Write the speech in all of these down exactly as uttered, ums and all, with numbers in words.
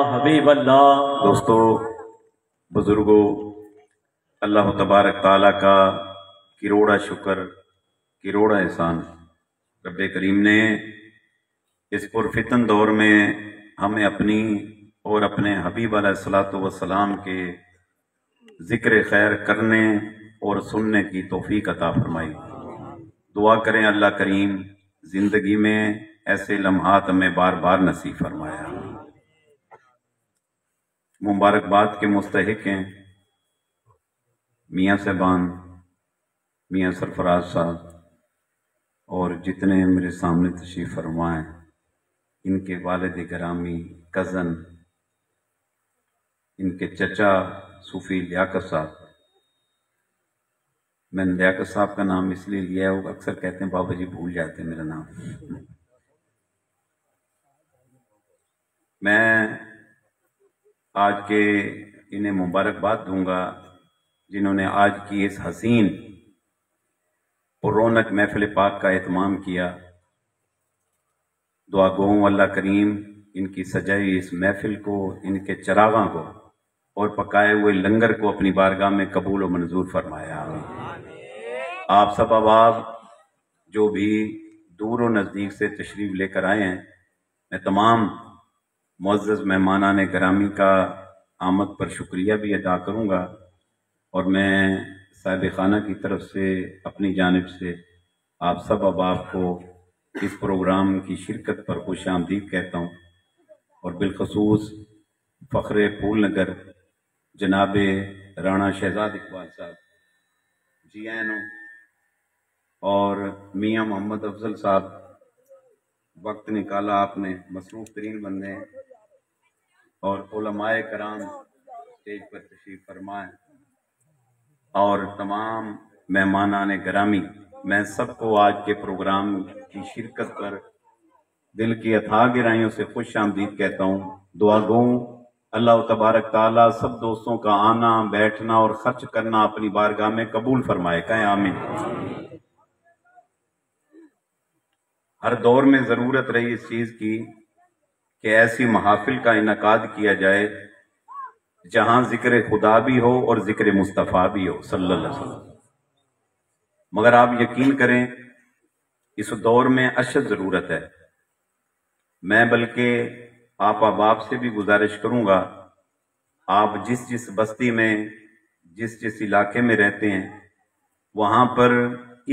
हबीब अल्लाह। दोस्तों, बुजुर्गों, अल्लाह तबारक ताला का करोड़ा शुक्र, करोड़ा एहसान, रब्बे करीम ने इस पुरफितन दौर में हमें अपनी और अपने हबीब अलैहिस्सलातु वस्सलाम के जिक्र खैर करने और सुनने की तौफीक अता फरमाई। दुआ करें अल्लाह करीम ज़िंदगी में ऐसे लम्हात हमें बार बार नसीब फरमाया। मुबारकबाद के मुस्तहिक हैं मियाँ साहबान, मियाँ सरफराज साहब और जितने मेरे सामने तशरीफ़ फरमाएँ, इनके वालिद गिरामी, कज़न, इनके चचा सूफ़ी लियाकत साहब। मैंने लियाकत साहब का नाम इसलिए लिया है, वो अक्सर कहते हैं बाबा जी भूल जाते हैं मेरा नाम। मैं आज के इन्हें मुबारकबाद दूंगा जिन्होंने आज की इस हसीन और रौनक महफिल पाक का एहतमाम किया। दुआ गो अल्लाह करीम इनकी सजाई इस महफिल को, इनके चरागा को और पकाए हुए लंगर को अपनी बारगाह में कबूल और मंजूर फरमाया। आप सब अहबाब जो भी दूर और नज़दीक से तशरीफ़ लेकर आए हैं, मैं तमाम मुअज़्ज़ज़ मेहमानान गिरामी का आमद पर शुक्रिया भी अदा करूँगा और मैं साहिब खाना की तरफ से अपनी जानिब से आप सब अहबाब को इस प्रोग्राम की शिरकत पर खुश आमदीद कहता हूँ और बिलखसूस फ़ख्रे फूल नगर जनाब राणा शहज़ाद इकबाल साहब जी एन ओ और मियाँ मोहम्मद अफजल साहब। वक्त निकाला आपने, मसरूफ़ तरीन बंदे हैं और उलमाए कराम स्टेज पर तशरीफ़ फरमाए और तमाम मेहमानान गिरामी, मैं सबको आज के प्रोग्राम की शिरकत पर दिल की अथाह गहराइयों से खुश आमदीद कहता हूँ। दुआ गो अल्लाह तबारक ताला सब दोस्तों का आना बैठना और खर्च करना अपनी बारगाह में कबूल फरमाए। कहें आमीन। हर दौर में ज़रूरत रही इस चीज़ की कि ऐसी महाफिल का इनकाद किया जाए जहां जिक्र खुदा भी हो और जिक्र मुस्तफ़ा भी हो सल्लल्लाहु अलैहि वसल्लम। मगर आप यकीन करें इस दौर में अशद ज़रूरत है। मैं बल्कि आप अहबाब से भी गुजारिश करूंगा, आप जिस जिस बस्ती में जिस जिस इलाके में रहते हैं वहां पर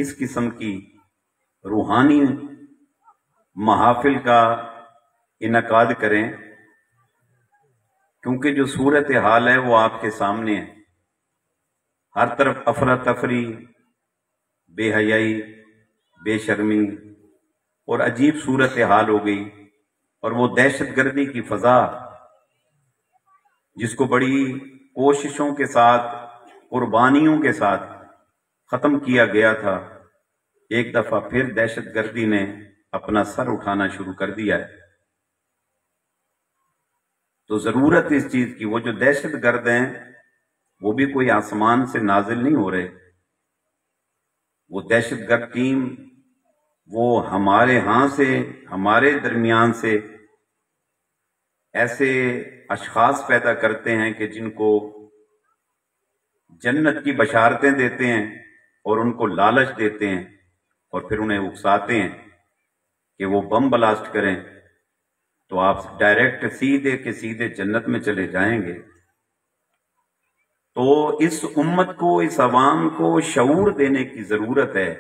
इस किस्म की रूहानी महाफिल का इनकाद करें, क्योंकि जो सूरत हाल है वो आपके सामने है। हर तरफ अफरा तफरी, बेहयाई, बेशर्मी और अजीब सूरत हाल हो गई और वो दहशतगर्दी की फजा जिसको बड़ी कोशिशों के साथ, कुर्बानियों के साथ ख़त्म किया गया था, एक दफ़ा फिर दहशतगर्दी ने अपना सर उठाना शुरू कर दिया है। तो ज़रूरत इस चीज़ की, वो जो दहशतगर्द हैं वो भी कोई आसमान से नाजिल नहीं हो रहे। वो दहशतगर्द टीम वो हमारे यहाँ से, हमारे दरमियान से ऐसे अशखास पैदा करते हैं कि जिनको जन्नत की बशारतें देते हैं और उनको लालच देते हैं और फिर उन्हें उकसाते हैं कि वो बम ब्लास्ट करें तो आप डायरेक्ट सीधे के सीधे जन्नत में चले जाएंगे। तो इस उम्मत को, इस आवाम को शऊर देने की जरूरत है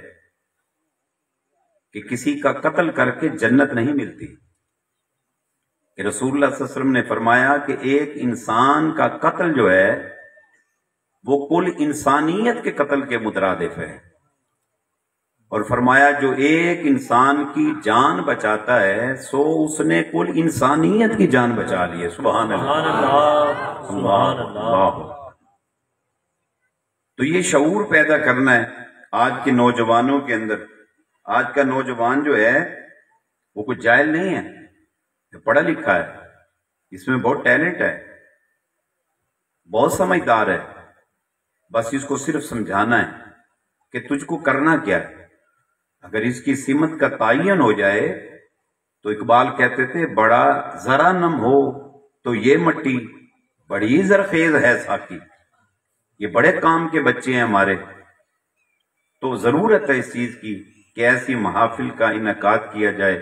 कि किसी का कत्ल करके जन्नत नहीं मिलती। कि रसूलुल्लाह सल्लल्लाहु अलैहि वसल्लम ने फरमाया कि एक इंसान का कत्ल जो है वो कुल इंसानियत के कत्ल के मुतरादिफ है और फरमाया जो एक इंसान की जान बचाता है सो उसने कुल इंसानियत की जान बचा ली है। सुभान अल्लाह, सुभान अल्लाह। तो ये शऊर पैदा करना है आज के नौजवानों के अंदर। आज का नौजवान जो है वो कोई जाहिल नहीं है, तो पढ़ा लिखा है, इसमें बहुत टैलेंट है, बहुत समझदार है। बस इसको सिर्फ समझाना है कि तुझको करना क्या है। अगर इसकी सिमत का तायन हो जाए तो इकबाल कहते थे बड़ा जरा नम हो तो ये मट्टी बड़ी जरखेज है साकी, ये बड़े काम के बच्चे हैं हमारे। तो जरूरत है इस चीज की कि ऐसी महाफिल का इनकाद किया जाए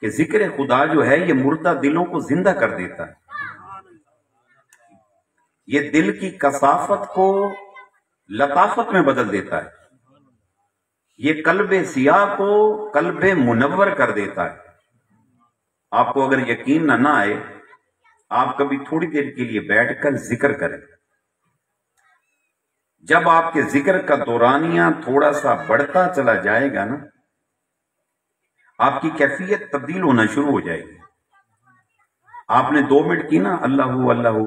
कि जिक्र खुदा जो है ये मुर्दा दिलों को जिंदा कर देता है, ये दिल की कसाफत को लताफत में बदल देता है, ये कल्बे सिया को कल्बे मुनव्वर कर देता है। आपको अगर यकीन न ना आए, आप कभी थोड़ी देर के लिए बैठकर जिक्र करें। जब आपके जिक्र का दौरानिया थोड़ा सा बढ़ता चला जाएगा ना, आपकी कैफियत तब्दील होना शुरू हो जाएगी। आपने दो मिनट की ना अल्लाहू अल्लाहू,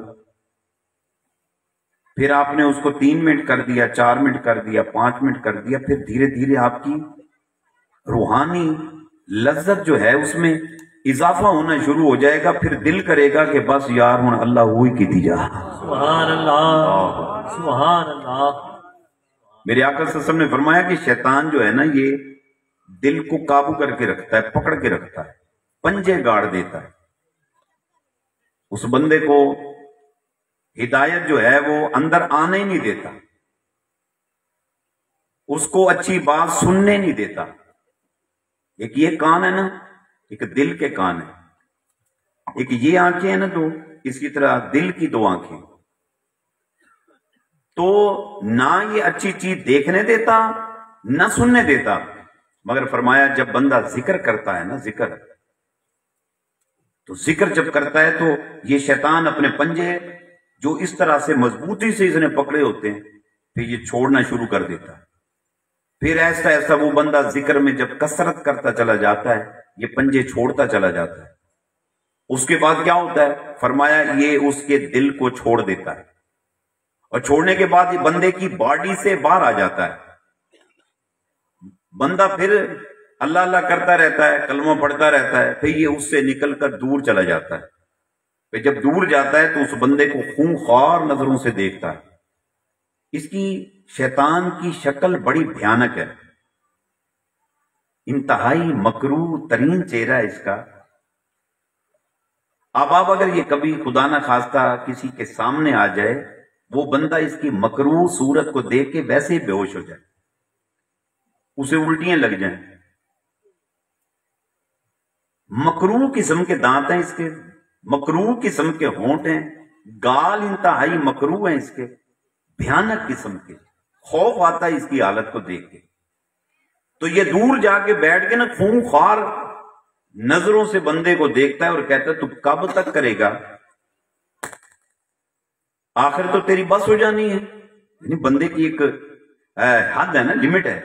फिर आपने उसको तीन मिनट कर दिया, चार मिनट कर दिया, पांच मिनट कर दिया, फिर धीरे धीरे आपकी रूहानी लज्जत जो है उसमें इजाफा होना शुरू हो जाएगा। फिर दिल करेगा कि बस यार हुन अल्लाह हुई की दी जा। सुभान अल्लाह, सुभान अल्लाह। मेरे आका सल्लल्लाहु ने फरमाया कि शैतान जो है ना ये दिल को काबू करके रखता है, पकड़ के रखता है, पंजे गाड़ देता है। उस बंदे को हिदायत जो है वो अंदर आने नहीं देता, उसको अच्छी बात सुनने नहीं देता। एक ये कान है ना, एक दिल के कान है, एक ये आंखें है ना, तो इसी तरह दिल की दो आंखें। तो ना ये अच्छी चीज देखने देता ना सुनने देता। मगर फरमाया जब बंदा जिक्र करता है ना, जिक्र तो जिक्र जब करता है तो ये शैतान अपने पंजे जो इस तरह से मजबूती से इसने पकड़े होते हैं फिर ये छोड़ना शुरू कर देता है। फिर ऐसा ऐसा वो बंदा जिक्र में जब कसरत करता चला जाता है, ये पंजे छोड़ता चला जाता है। उसके बाद क्या होता है? फरमाया ये उसके दिल को छोड़ देता है, और छोड़ने के बाद ये बंदे की बॉडी से बाहर आ जाता है। बंदा फिर अल्लाह अल्लाह करता रहता है, कलमा पढ़ता रहता है, फिर ये उससे निकलकर दूर चला जाता है। फिर जब दूर जाता है तो उस बंदे को खूंखार नजरों से देखता है। इसकी शैतान की शक्ल बड़ी भयानक है, इंतहाई मकरूह तरीन चेहरा है इसका। अब आप अगर ये कभी खुदा ना खास्ता किसी के सामने आ जाए, वो बंदा इसकी मकरूह सूरत को देख के वैसे ही बेहोश हो जाए, उसे उल्टियां लग जाएं। मकरूह किस्म के दांत हैं इसके, मकरूह किस्म के होंठ हैं, गाल इंतहाई मकरूह हैं इसके, भयानक किस्म के। खौफ आता है इसकी हालत को देख के। तो ये दूर जाके बैठ के ना खूंखार नजरों से बंदे को देखता है और कहता है तू कब तक करेगा, आखिर तो तेरी बस हो जानी है। यानी बंदे की एक हद है ना, लिमिट है,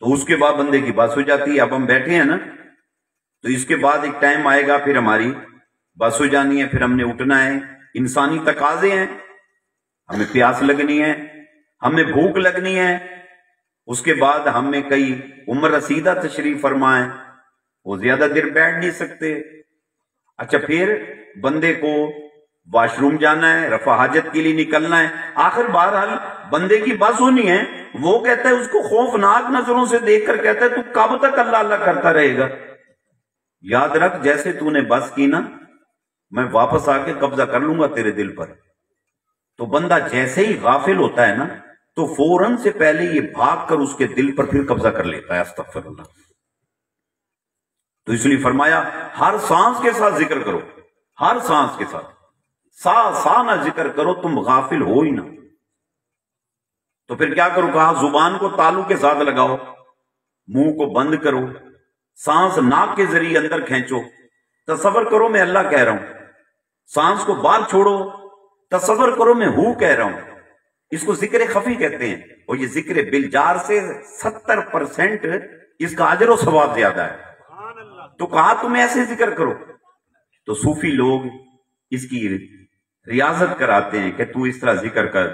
तो उसके बाद बंदे की बस हो जाती है। अब हम बैठे हैं ना, तो इसके बाद एक टाइम आएगा फिर हमारी बस हो जानी है, फिर हमने उठना है। इंसानी तकाजे हैं, हमें प्यास लगनी है, हमें भूख लगनी है। उसके बाद हमें कई उम्र रसीदा तशरीफ फरमाए, वो ज्यादा देर बैठ नहीं सकते। अच्छा, फिर बंदे को वॉशरूम जाना है, रफा हाजत के लिए निकलना है। आखिर बहरहाल बंदे की बस होनी है। वो कहता है उसको खौफनाक नजरों से देखकर कहता है तू कब तक अल्लाह अल्लाह करता रहेगा, याद रख जैसे तूने बस की ना मैं वापस आके कब्जा कर लूंगा तेरे दिल पर। तो बंदा जैसे ही गाफिल होता है ना, तो फौरन से पहले ये भाग कर उसके दिल पर फिर कब्जा कर लेता है। अस्तगफिरुल्लाह। तो इसलिए फरमाया हर सांस के साथ जिक्र करो, हर सांस के साथ, सा सा ना जिक्र करो, तुम गाफिल हो ही ना। तो फिर क्या करो? कहा जुबान को तालू के साथ लगाओ, मुंह को बंद करो, सांस नाक के जरिए अंदर खींचो। तसव्वुर करो मैं अल्लाह कह रहा हूं, सांस को बाहर छोड़ो, तसव्वुर करो मैं हूं कह रहा हूं। इसको जिक्र खफी कहते हैं, और ये जिक्र बिलजार से सत्तर परसेंट इसका अजर व सवाब ज्यादा है। तो कहा तुम ऐसे जिक्र करो। तो सूफी लोग इसकी रियाजत कराते हैं कि तू इस तरह जिक्र कर।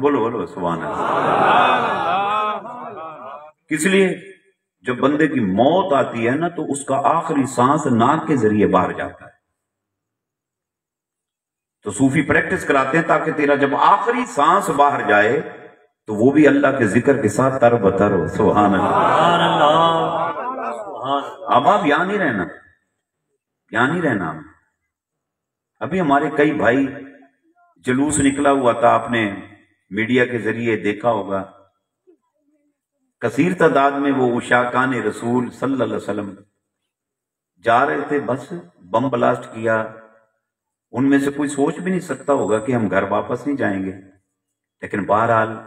बोलो बोलो सुभान अल्लाह। किस लिए? जब बंदे की मौत आती है ना, तो उसका आखिरी सांस नाक के जरिए बाहर जाता है। तो सूफी प्रैक्टिस कराते हैं ताकि तेरा जब आखिरी सांस बाहर जाए तो वो भी अल्लाह के जिक्र के साथ तरबतर हो। सुभान अल्लाह। अब आप यहाँ नहीं रहना, यहाँ नहीं रहना। अभी हमारे कई भाई, जुलूस निकला हुआ था, आपने मीडिया के जरिए देखा होगा, कसीर तादाद में वो उशाकाने रसूल सल्लल्लाहु अलैहि वसल्लम जा रहे थे, बस बम ब्लास्ट किया। उनमें से कोई सोच भी नहीं सकता होगा कि हम घर वापस नहीं जाएंगे, लेकिन बहरहाल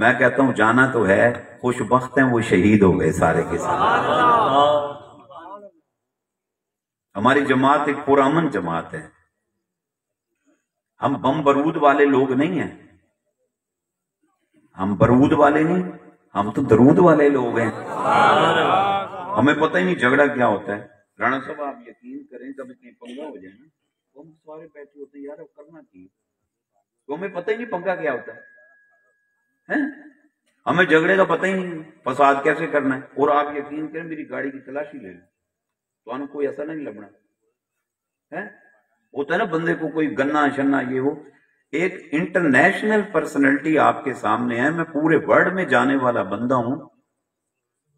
मैं कहता हूं जाना तो है। खुशबख्त हैं वो, शहीद हो गए सारे के सारे। हमारी जमात एक पुरामन जमात है, हम बम बरूद वाले लोग नहीं हैं, हम बरूद वाले नहीं, हम तो दरूद वाले लोग हैं। हमें पता ही नहीं झगड़ा क्या होता है। राणा साहब आप यकीन करें, जब इतनी पंगा हो जाए ना तो हम सारे बैठे होते यार अब करना चाहिए, तो हमें पता ही नहीं पंगा क्या होता है, है? हमें झगड़े का पता ही नहीं, फसाद कैसे करना है। और आप यकीन करें मेरी गाड़ी की तलाशी ले लो तो कोई ऐसा नहीं लगना है, होता है ना बंदे को कोई गन्ना शन्ना ये हो। एक इंटरनेशनल पर्सनैलिटी आपके सामने है, मैं पूरे वर्ल्ड में जाने वाला बंदा हूं।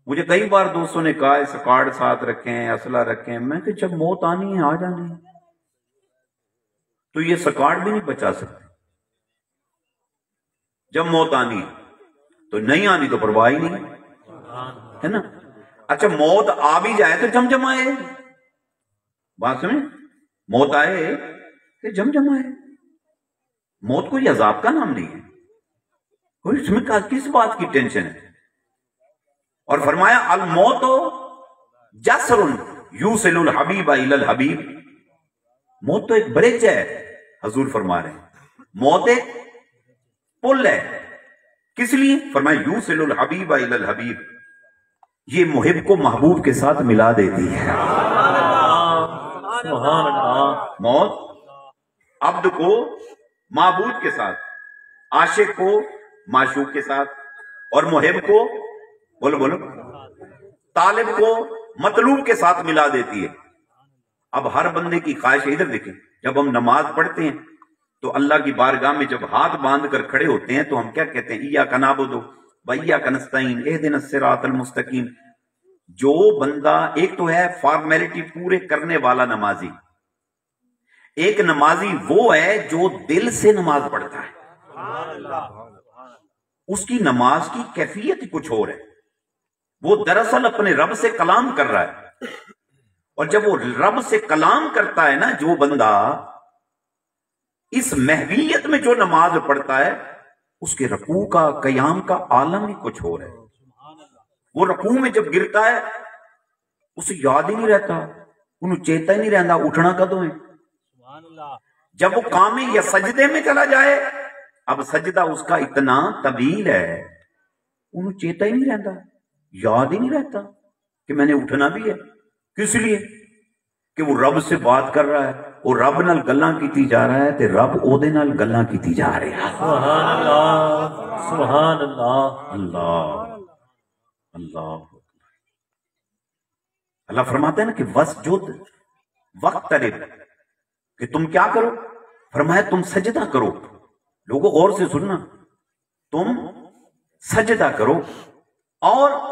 मुझे कई बार दोस्तों ने कहा इस कार्ड साथ रखें, असला रखें, मैं कि जब मौत आनी है आ जानी है, तो ये सकार्ड भी नहीं बचा सकते। जब मौत आनी है तो नहीं आनी तो परवाह ही नहीं है ना। अच्छा मौत आ भी जाए तो जम जमाए, बात सुने, मौत आए तो जम जमाए। मौत कोई अजाब का नाम नहीं है, कोई इसमें किस बात की टेंशन है। और फरमाया अल मौत जसरुन यूसिलुल हबीब इलल हबीब, मौत तो एक ब्रिज है। हजूर फरमा रहे हैं मौत एक पुल है, किस लिए? फरमाया यूसिलुल हबीब इलल हबीब, ये मुहिब को महबूब के साथ मिला देती है। मौत अब्द को महबूब के साथ, आशिक को माशूक के साथ, और मुहिब को बोलो बोलो तालिब को मतलूब के साथ मिला देती है। अब हर बंदे की ख्वाहिश, इधर देखें जब हम नमाज पढ़ते हैं तो अल्लाह की बारगाह में जब हाथ बांध कर खड़े होते हैं तो हम क्या कहते हैं? इया कनाबो दो भैया कनस्ताइन एह दिन सिरातल मुस्तकीम। जो बंदा एक तो है फॉर्मेलिटी पूरे करने वाला नमाजी, एक नमाजी वो है जो दिल से नमाज पढ़ता है, उसकी नमाज की कैफियत ही कुछ और है। वो दरअसल अपने रब से कलाम कर रहा है, और जब वो रब से कलाम करता है ना, जो बंदा इस महवियत में जो नमाज पढ़ता है, उसके रकू का कयाम का आलम ही कुछ हो रहा है। वो रकू में जब गिरता है उसे याद ही नहीं रहता, उन्हें चेता ही नहीं रहता उठना कदों है। जब वो कामे या सजदे में चला जाए, अब सजदा उसका इतना तवील है, उन्हें चेता ही नहीं रहता, याद ही नहीं रहता कि मैंने उठना भी है। किस लिए? कि वो रब से बात कर रहा है, वो रब नाल गल्लां कीती जा रहा है, ते रब ओदे नाल गल्लां कीती जा रही है। सुभान अल्लाह, सुभान अल्लाह, अल्लाह अल्लाह। अल्लाह फरमाते हैं ना कि वस्जुद वक़्तरिब, कि तुम क्या करो? फरमाया तुम सजदा करो। लोगों और से सुनना, तुम सजदा करो, और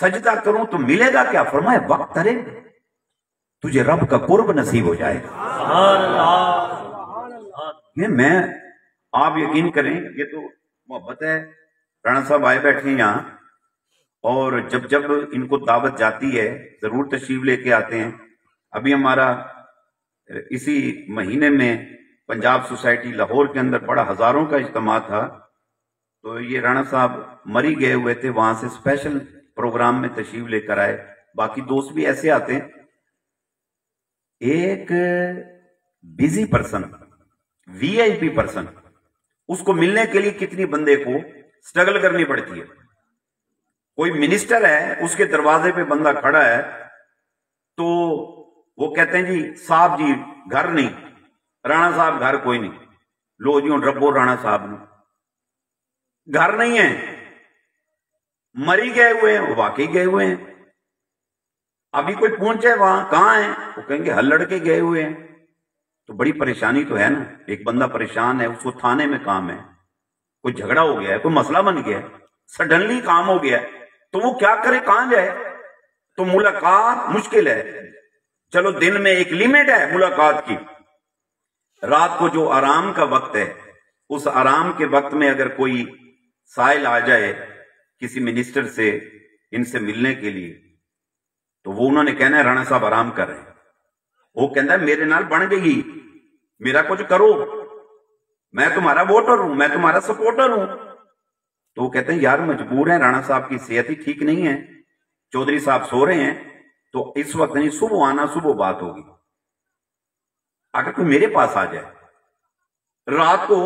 सजदा करो तो मिलेगा क्या? फरमाया वक़्तरिब, तुझे रब का कुर्ब नसीब हो जाएगा। ये मैं, आप यकीन करें, ये तो मोहब्बत है। राणा साहब आए बैठे हैं यहाँ, और जब जब इनको दावत जाती है जरूर तशरीफ लेके आते हैं। अभी हमारा इसी महीने में पंजाब सोसाइटी लाहौर के अंदर बड़ा हजारों का इज्तिमा था, तो ये राणा साहब मरी गए हुए थे, वहां से स्पेशल प्रोग्राम में तशरीफ लेकर आए। बाकी दोस्त भी ऐसे आते हैं। एक बिजी पर्सन, वीआईपी पर्सन, उसको मिलने के लिए कितनी बंदे को स्ट्रगल करनी पड़ती है। कोई मिनिस्टर है, उसके दरवाजे पे बंदा खड़ा है, तो वो कहते हैं जी साहब जी घर नहीं, राणा साहब घर कोई नहीं। लो जी रब्बो राणा साहब ने घर नहीं है, मरी गए हुए हैं, वाकई गए हुए हैं। अभी कोई पहुंचे वहां, कहां है? वो कहेंगे हल्लड़ के गए हुए हैं। तो बड़ी परेशानी तो है ना, एक बंदा परेशान है, उसको थाने में काम है, कोई झगड़ा हो गया है, कोई मसला बन गया है, सडनली काम हो गया है, तो वो क्या करे, कहां जाए? तो मुलाकात मुश्किल है। चलो दिन में एक लिमिट है मुलाकात की, रात को जो आराम का वक्त है उस आराम के वक्त में अगर कोई साइल आ जाए किसी मिनिस्टर से इनसे मिलने के लिए, तो वो उन्होंने कहना है राणा साहब आराम कर रहे हैं। वो कहता है मेरे नाल बन गई, मेरा कुछ करो, मैं तुम्हारा वोटर हूं, मैं तुम्हारा सपोर्टर हूं। तो वो कहते हैं यार मजबूर है, राणा साहब की सेहत ही ठीक नहीं है, चौधरी साहब सो रहे हैं, तो इस वक्त नहीं, सुबह आना, सुबह बात होगी। अगर कोई मेरे पास आ जाए रात को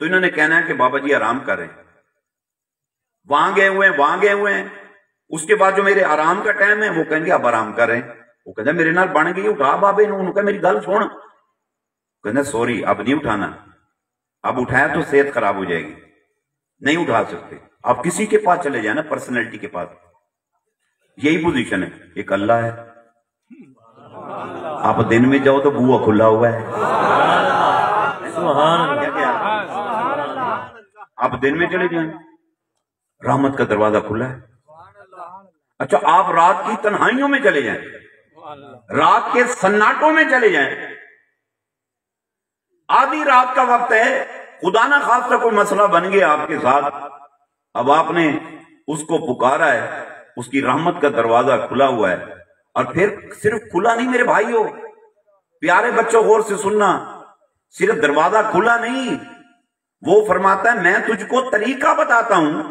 तो इन्होंने कहना है कि बाबा जी आराम कर रहे हैं, वहां गए हुए हैं, वहां गए हुए हैं। उसके बाद जो मेरे आराम का टाइम है वो कहेंगे अब आराम कर रहे हैं। वो कहते हैं मेरे नाल बन गई, उठा बाबे, उन्होंने मेरी गल सुन। कहना सॉरी अब नहीं उठाना, अब उठाया तो सेहत खराब हो जाएगी, नहीं उठा सकते। आप किसी के पास चले जाए ना पर्सनैलिटी के पास, यही पोजीशन है। एक अल्लाह है, आप दिन में जाओ तो बुआ खुला हुआ है, क्या क्या? आप दिन में चले जाए रहमत का दरवाजा खुला है। अच्छा आप रात की तन्हाइयों में चले जाए, रात के सन्नाटों में चले जाए, आधी रात का वक्त है, खुदा ना खास्ता कोई मसला बन गया आपके साथ, अब आपने उसको पुकारा है, उसकी रहमत का दरवाजा खुला हुआ है। और फिर सिर्फ खुला नहीं मेरे भाइयों, प्यारे बच्चों गौर से सुनना, सिर्फ दरवाजा खुला नहीं, वो फरमाता है मैं तुझको तरीका बताता हूं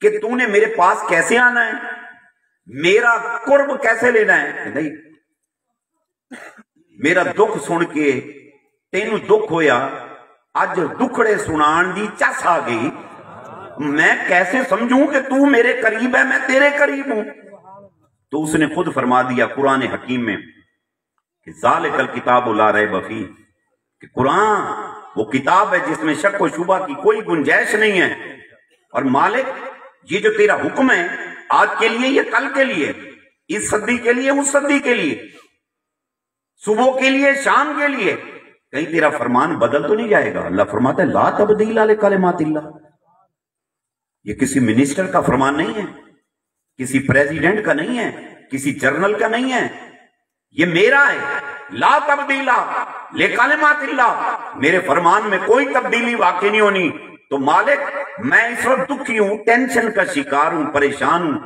कि तूने मेरे पास कैसे आना है, मेरा कुर्ब कैसे लेना है। नहीं मेरा दुख सुन के तेनू दुख होया, अज दुखड़े सुनान दी चस आ गई, मैं कैसे समझूं कि तू मेरे करीब है, मैं तेरे करीब हूं। तो उसने खुद फरमा दिया कुरान हकीम में कि ज़ालिकल किताब ला रैब फी, कि कुरान वो किताब है जिसमें शक व शुबा की कोई गुंजाइश नहीं है। और मालिक ये जो तेरा हुक्म है आज के लिए, ये कल के लिए, इस सदी के लिए, उस सदी के लिए, सुबह के लिए, शाम के लिए, कहीं तेरा फरमान बदल तो नहीं जाएगा। अल्लाह फरमाता है ला तब्दील ले कलिमातिल्लाह। ये किसी मिनिस्टर का फरमान नहीं है, किसी प्रेसिडेंट का नहीं है, किसी जर्नल का नहीं है, ये मेरा है। ला तब्दील ले कलिमातिल्लाह, मेरे फरमान में कोई तब्दीली वाकई नहीं होनी। तो मालिक मैं इस वक्त दुखी हूं, टेंशन का शिकार हूं, परेशान हूं,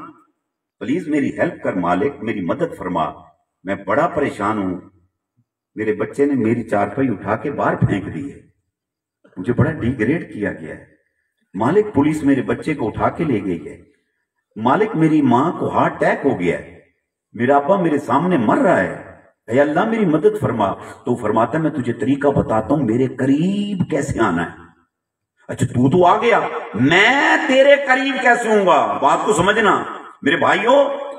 प्लीज मेरी हेल्प कर मालिक, मेरी मदद फरमा, मैं बड़ा परेशान हूं, मेरे बच्चे ने मेरी चारपाई उठा के बाहर फेंक दी है, मुझे बड़ा डिग्रेड किया गया है मालिक, पुलिस मेरे बच्चे को उठा के ले गई है मालिक, मेरी माँ को हार्ट अटैक हो गया है, मेरा आपा मेरे सामने मर रहा है, हे अल्लाह मेरी मदद फरमा। तो फरमाता मैं तुझे तरीका बताता हूं मेरे करीब कैसे आना है। अच्छा तू तो आ गया, मैं तेरे करीब कैसे हूंगा, बात को समझना मेरे भाइयों।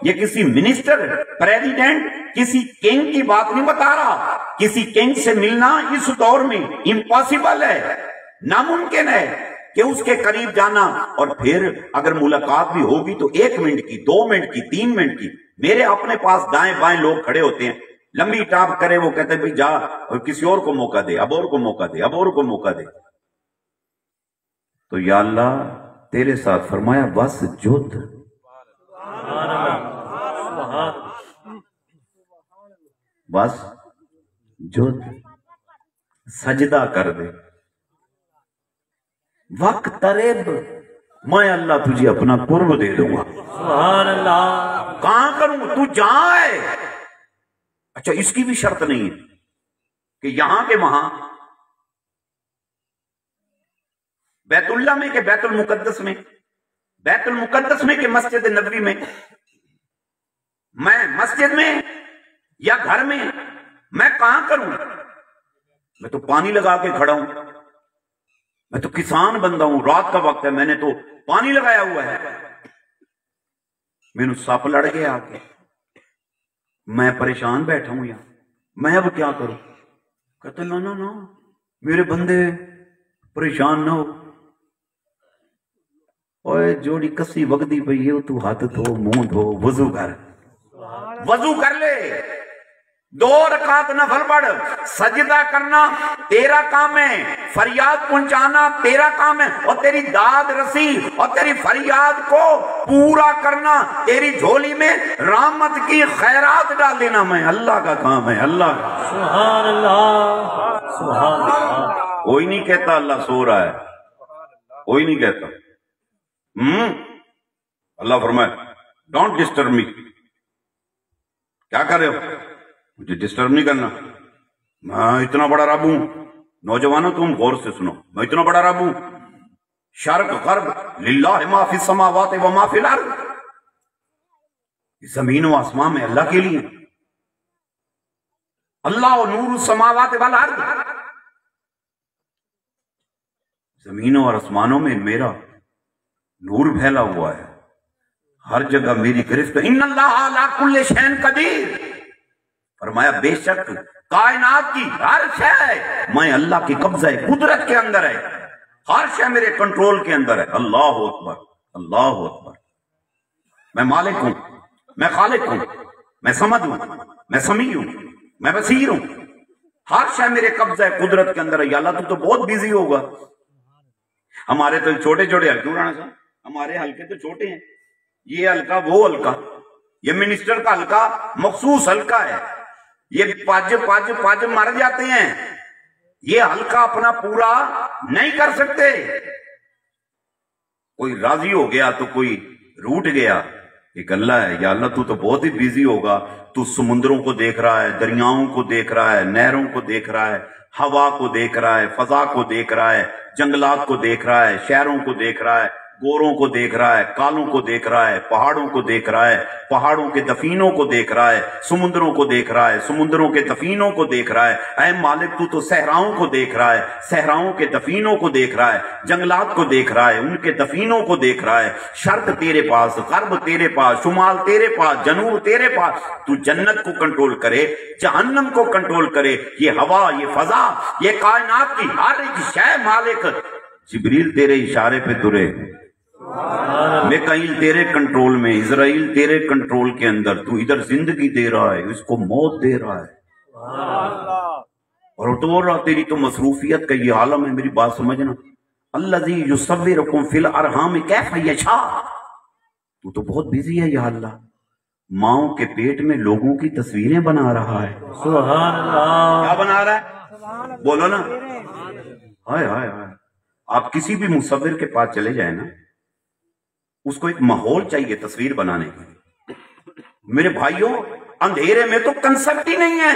ये किसी मिनिस्टर, प्रेसिडेंट, किसी किंग की बात नहीं बता रहा, किसी किंग से मिलना इस दौर में इम्पॉसिबल है, नामुमकिन है कि उसके करीब जाना। और फिर अगर मुलाकात भी होगी तो एक मिनट की, दो मिनट की, तीन मिनट की। मेरे अपने पास दाएं बाएं लोग खड़े होते हैं, लंबी टाप करे, वो कहते हैं भाई जा और किसी और को मौका दे, अब और को मौका दे, अब और को मौका दे। तो या अल्लाह तेरे साथ फरमाया बस जुद, बस जो सजदा कर दे, वक्त तरेब, मैं अल्लाह तुझे अपना कुर्ब दे दूंगा। सुभान अल्लाह, कहां करूं तू जाए। अच्छा इसकी भी शर्त नहीं है कि यहां के वहां, बैतुल्ला में के बैतुल मुकद्दस में, बैतुल मुकद्दस में के मस्जिद नबवी में, मैं मस्जिद में या घर में, मैं कहां करूं, मैं तो पानी लगा के खड़ा हूं, मैं तो किसान बंदा हूं, रात का वक्त है, मैंने तो पानी लगाया हुआ है, मेनू सप लड़ गया आके, मैं परेशान बैठा हूं यहां, मैं अब क्या करूं। कहते ना ना ना मेरे बंदे परेशान ना हो, ओए जोड़ी कसी वगदी पई है, तू हाथ धो, मुंह धो, वजू कर, वजू कर ले, दो रकात नफल पढ़, सजदा करना तेरा काम है, फरियाद पहुंचाना तेरा काम है, और तेरी दाद रसी और तेरी फरियाद को पूरा करना, तेरी झोली में रहमत की खैरात डाल देना मैं अल्लाह का काम है। अल्लाह का सुभान अल्लाह सुभान अल्लाह। कोई नहीं कहता अल्लाह सो रहा है, कोई नहीं कहता। हम्म अल्लाह फरमाए डोंट डिस्टर्ब मी, क्या कर रहे हो, मुझे डिस्टर्ब नहीं करना, मैं इतना बड़ा रब हूं। नौजवानों तुम गौर से सुनो, मैं इतना बड़ा रब हूं। शर्क गर्ब लिल्लाहि मा फिस समावाति व मा फिल अर्द, जमीन व आसमान में अल्लाह के लिए। अल्लाह और नूर समावाति वल अर्द, जमीनों और आसमानों में मेरा नूर फैला हुआ है, हर जगह मेरी गिरफ्त। इन्नल्लाहा अला कुल्लि शैइन कदीर, फरमाया बेशक कायनात की हर शय मैं अल्लाह की कब्ज़े कुदरत के अंदर है, हर शय मेरे कंट्रोल के अंदर है। अल्लाह अकबर अल्लाह अकबर। मैं मालिक हूं, मैं खालिक हूं, मैं समझ हूं, मैं समी हूं, मैं बसीर हूं, हर शय मेरे कब्ज़े कुदरत के अंदर है। अल्लाह तू तो बहुत बिजी होगा। हमारे तो छोटे छोटे हल्के, राणा साहब हमारे हल्के तो छोटे हैं, ये हल्का वो हल्का, ये मिनिस्टर का हल्का मखसूस हल्का है, ये पाज पाज पाज मर जाते हैं, ये हल्का अपना पूरा नहीं कर सकते। कोई राजी हो गया तो कोई रूठ गया। एक अल्लाह है, या अल्लाह तू तो बहुत ही बिजी होगा, तू समुद्रों को देख रहा है, दरियाओं को देख रहा है, नहरों को देख रहा है, हवा को देख रहा है, फजा को देख रहा है, जंगलात को देख रहा है, शहरों को देख रहा है, गोरों को देख रहा है, कालों को देख रहा है, पहाड़ों को देख रहा है, पहाड़ों के दफीनों को देख रहा है, समुद्रों को देख रहा है, समुद्रों के दफीनों को देख रहा है। ऐ मालिक तू तो सहराओं को देख रहा है, सहराओं के दफीनों को देख रहा है, जंगलात को देख रहा है, उनके दफीनों को देख रहा है। शर्क तेरे पास, गर्ब तेरे पास, शुमाल तेरे पास, जनूब तेरे पास। तू जन्नत को कंट्रोल करे, जहन्नम को कंट्रोल करे, ये हवा, ये फजा, ये कायनात की हर एक शय मालिक। जिब्रील तेरे इशारे पे तुरे, मिकाईल तेरे कंट्रोल में, इजराइल तेरे कंट्रोल के अंदर। तू इधर जिंदगी दे रहा है, इसको मौत दे रहा है, और तो रहा तेरी तो मसरूफियत का ये आलम है। मेरी बात समझना, अल्लाजी युसव्विरुकुम फिल अरहाम कैफ यशा, तू तो बहुत बिजी है या अल्लाह। माओ के पेट में लोगों की तस्वीरें बना रहा है। सुभान अल्लाह, क्या बना रहा है बोलो ना। हाय हाय हाय, आप किसी भी मुसव्विर के पास चले जाए ना, उसको एक माहौल चाहिए तस्वीर बनाने के। मेरे भाइयों, अंधेरे में तो कंसेप्ट ही नहीं है,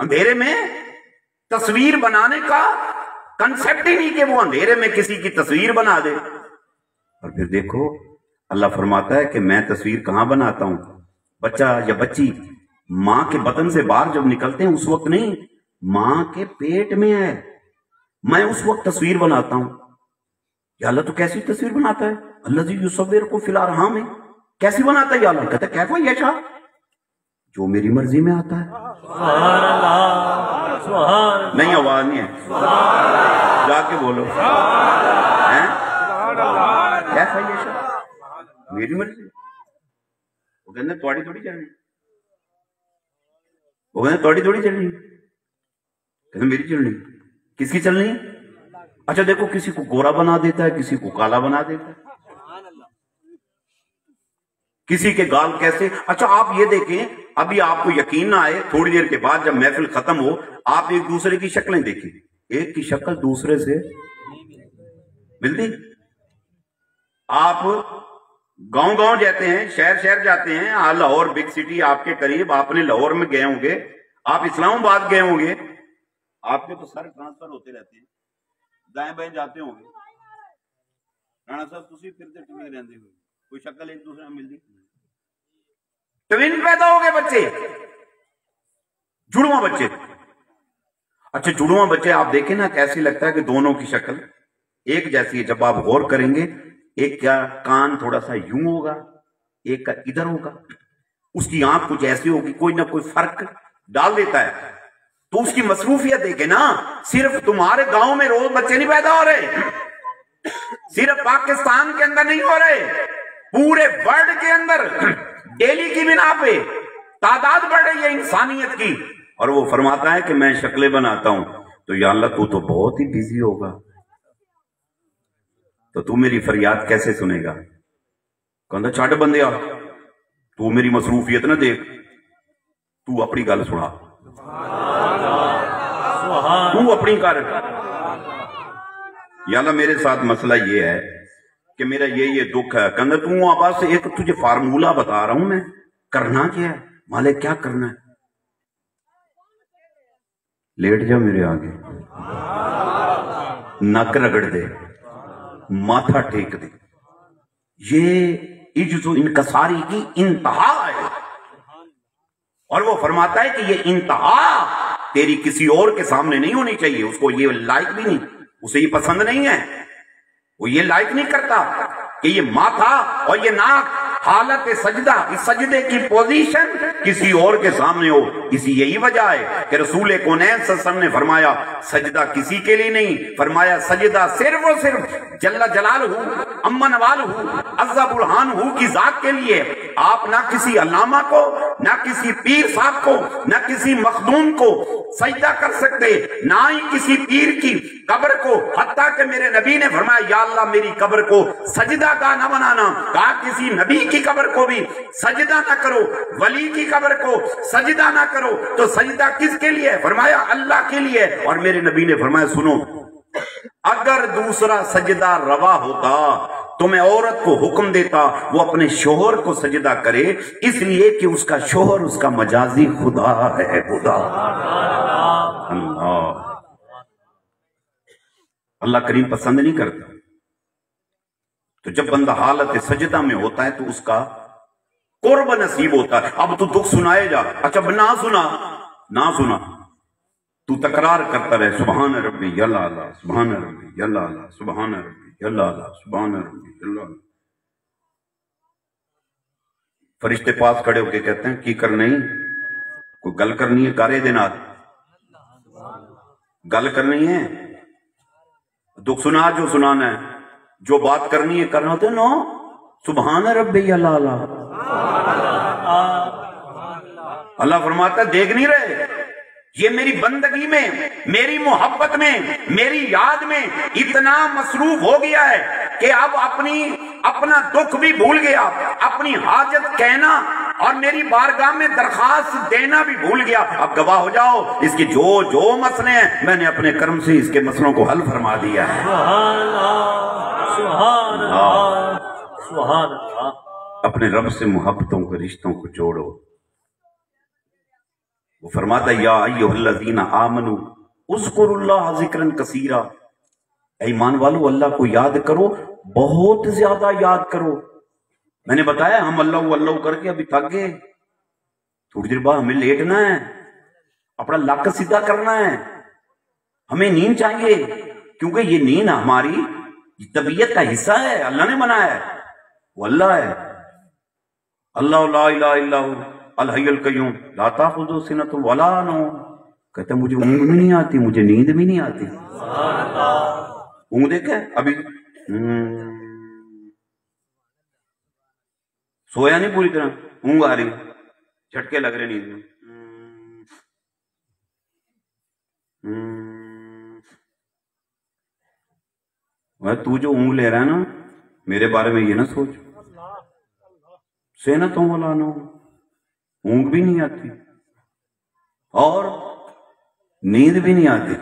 अंधेरे में तस्वीर बनाने का कंसेप्ट ही नहीं कि वो अंधेरे में किसी की तस्वीर बना दे। और फिर देखो अल्लाह फरमाता है कि मैं तस्वीर कहां बनाता हूं, बच्चा या बच्ची मां के बदन से बाहर जब निकलते हैं उस वक्त नहीं, मां के पेट में है, मैं उस वक्त तस्वीर बनाता हूं। या अल्लाह तो कैसी तस्वीर बनाता है, अल्लाह जी यूसवेर को फिलहाल हम है कैसी बनाता है, या अल्लाह कहता क्या कोई ऐसा जो मेरी मर्जी में आता है। सुभान अल्लाह सुभान अल्लाह। नहीं आवाज नहीं है, सुभान अल्लाह जाके बोलो, सुभान अल्लाह हैं, सुभान अल्लाह। क्या कोई ऐसा मेरी मर्जी, वो कहने थोड़ी थोड़ी चलनी, वो कहने थोड़ी थोड़ी चलनी, कहते मेरी चलनी, किसकी चलनी। अच्छा देखो, किसी को गोरा बना देता है, किसी को काला बना देता है, किसी के गाल कैसे। अच्छा आप ये देखें, अभी आपको यकीन ना आए, थोड़ी देर के बाद जब महफिल खत्म हो आप एक दूसरे की शक्लें देखें, एक की शक्ल दूसरे से मिलती। आप गांव गांव जाते हैं, शहर शहर जाते हैं, लाहौर बिग सिटी आपके करीब, आपने लाहौर में गए होंगे, आप इस्लामाबाद गए होंगे, आपके तो सर ट्रांसफर होते रहते हैं, दाएं बाएं जाते होंगे। राणा साहब तुसी फिरते टुमे रहंदे हो, कोई शक्ल एक दूसरे में मिलदी। ट्विन पैदा हो गए बच्चे, जुड़वा बच्चे। अच्छा जुड़वा बच्चे आप देखें ना, कैसे लगता है कि दोनों की शक्ल एक जैसी है। जब आप गौर करेंगे, एक का कान थोड़ा सा यूं होगा, एक का इधर होगा, उसकी आंख कुछ ऐसी होगी, कोई ना कोई फर्क डाल देता है। तो उसकी मसरूफियत देखे ना। सिर्फ तुम्हारे गांव में रोज बच्चे नहीं पैदा हो रहे, सिर्फ पाकिस्तान के अंदर नहीं हो रहे, पूरे वर्ल्ड के अंदर डेली की बिना पे तादाद बढ़ रही है इंसानियत की। और वो फरमाता है कि मैं शक्लें बनाता हूं, तो या अल्लाह तू तो बहुत ही बिजी होगा, तो तू मेरी फरियाद कैसे सुनेगा। कहता छट बंदिया, तू मेरी मसरूफियत ना देख, तू अपनी गल सुना, तू अपनी कर। या अल्लाह मेरे साथ मसला ये है कि मेरा ये ये दुख है। कहता तू आबाद से एक तुझे फार्मूला बता रहा हूं मैं, करना क्या है। मालिक क्या करना है? लेट जा मेरे आगे, नक रगड़ दे, माथा टेक दे। ये इज्ज़ो इनकसारी की इंतहा है। और वो फरमाता है कि ये इंतहा तेरी किसी और के सामने नहीं होनी चाहिए। उसको ये लायक भी नहीं, उसे ये पसंद नहीं है, वो ये लायक नहीं करता कि ये माथा और ये नाक, हालत सजदा, इस सजदे की पोजीशन किसी और के सामने हो। इसी यही वजह है कि रसूल कोनैन सल्लल्लाहु ने फरमाया सजदा किसी के लिए नहीं, फरमाया सजदा सिर्फ और सिर्फ जल्ला जलाल हूँ, अमन वाल हूँ, अज़्ज़ा बुरहान हूँ की जात के लिए। आप ना किसी अल्लामा को, ना किसी पीर साहब को, ना किसी मखदूम को सजदा कर सकते, ना ही किसी पीर की कब्र को। हत्ता कि मेरे नबी ने फरमाया या अल्लाह मेरी कब्र को सजदा का ना बनाना। कहा किसी नबी की कब्र को भी सजदा ना करो, वली की कब्र को सजदा ना करो। तो सजदा किसके लिए है? फरमाया अल्लाह के लिए। और मेरे नबी ने फरमाया सुनो, अगर दूसरा सजदा रवा होता तो मैं औरत को हुक्म देता वो अपने शोहर को सजदा करे, इसलिए कि उसका शोहर उसका मजाजी खुदा है। खुदा अल्लाह अल्लाह करीम पसंद नहीं करता। तो जब बंदा हालत सजदा में होता है तो उसका कुर्ब नसीब होता है। अब तू दुख सुनाए जा, अच्छा ना सुना, ना सुना, तू तकरार करता रहे सुबहान रब्बी यल्ला अल्लाह, सुबहान रब्बी यल्ला अल्लाह, सुबहान रब्बी यल्ला अल्लाह, सुबहान रब्बी यल्ला अल्लाह। फरिश्ते पास खड़े होके कहते हैं की करनी, कोई गल करनी है, कारे दे नाल गल करनी है, दुख सुना जो सुनाना है, जो बात करनी है करना। तो नो सुबहान रब्बी यल्ला अल्लाह। अल्लाह फरमाता देख नहीं रहे, ये मेरी बंदगी में, मेरी मोहब्बत में, मेरी याद में इतना मसरूफ हो गया है कि अब अपनी अपना दुख भी भूल गया, अपनी हाजत कहना और मेरी बारगाह में दरखास्त देना भी भूल गया। अब गवाह हो जाओ इसके जो जो मसले हैं मैंने अपने कर्म से इसके मसलों को हल फरमा दिया है। सुभान अल्लाह, सुभान अल्लाह, सुभान अल्लाह। अपने रब से मोहब्बतों को, रिश्तों को जोड़ो। वो फरमाता या अय्युहल्लज़ीना आमनू उज़्कुरुल्लाह ज़िक्रन कसीरा, ईमान वालों अल्लाह को याद करो, बहुत ज्यादा याद करो। मैंने बताया हम अल्लाह अल्लाह करके अभी थक गए, थोड़ी देर बाद हमें लेटना है, अपना लक सीधा करना है, हमें नींद चाहिए, क्योंकि ये नींद हमारी तबीयत का हिस्सा है, अल्लाह ने बनाया है, वो अल्लाह है। अल्लाह ला इलाहा इल्लहु अल हय्युल कय्यूम ला ताखुज़ुहु सिनतुन वला नौम। कहता मुझे ऊँग भी नहीं आती, मुझे नींद भी नहीं आती। ऊँग देखा अभी सोया नहीं पूरी तरह, ऊँग आ रही, झटके लग रहे नींद में। तू जो ऊँग ले रहा है ना, मेरे बारे में ये ना सोच। सिनतुन वला नौम, ऊँग भी नहीं आती और नींद भी नहीं आती।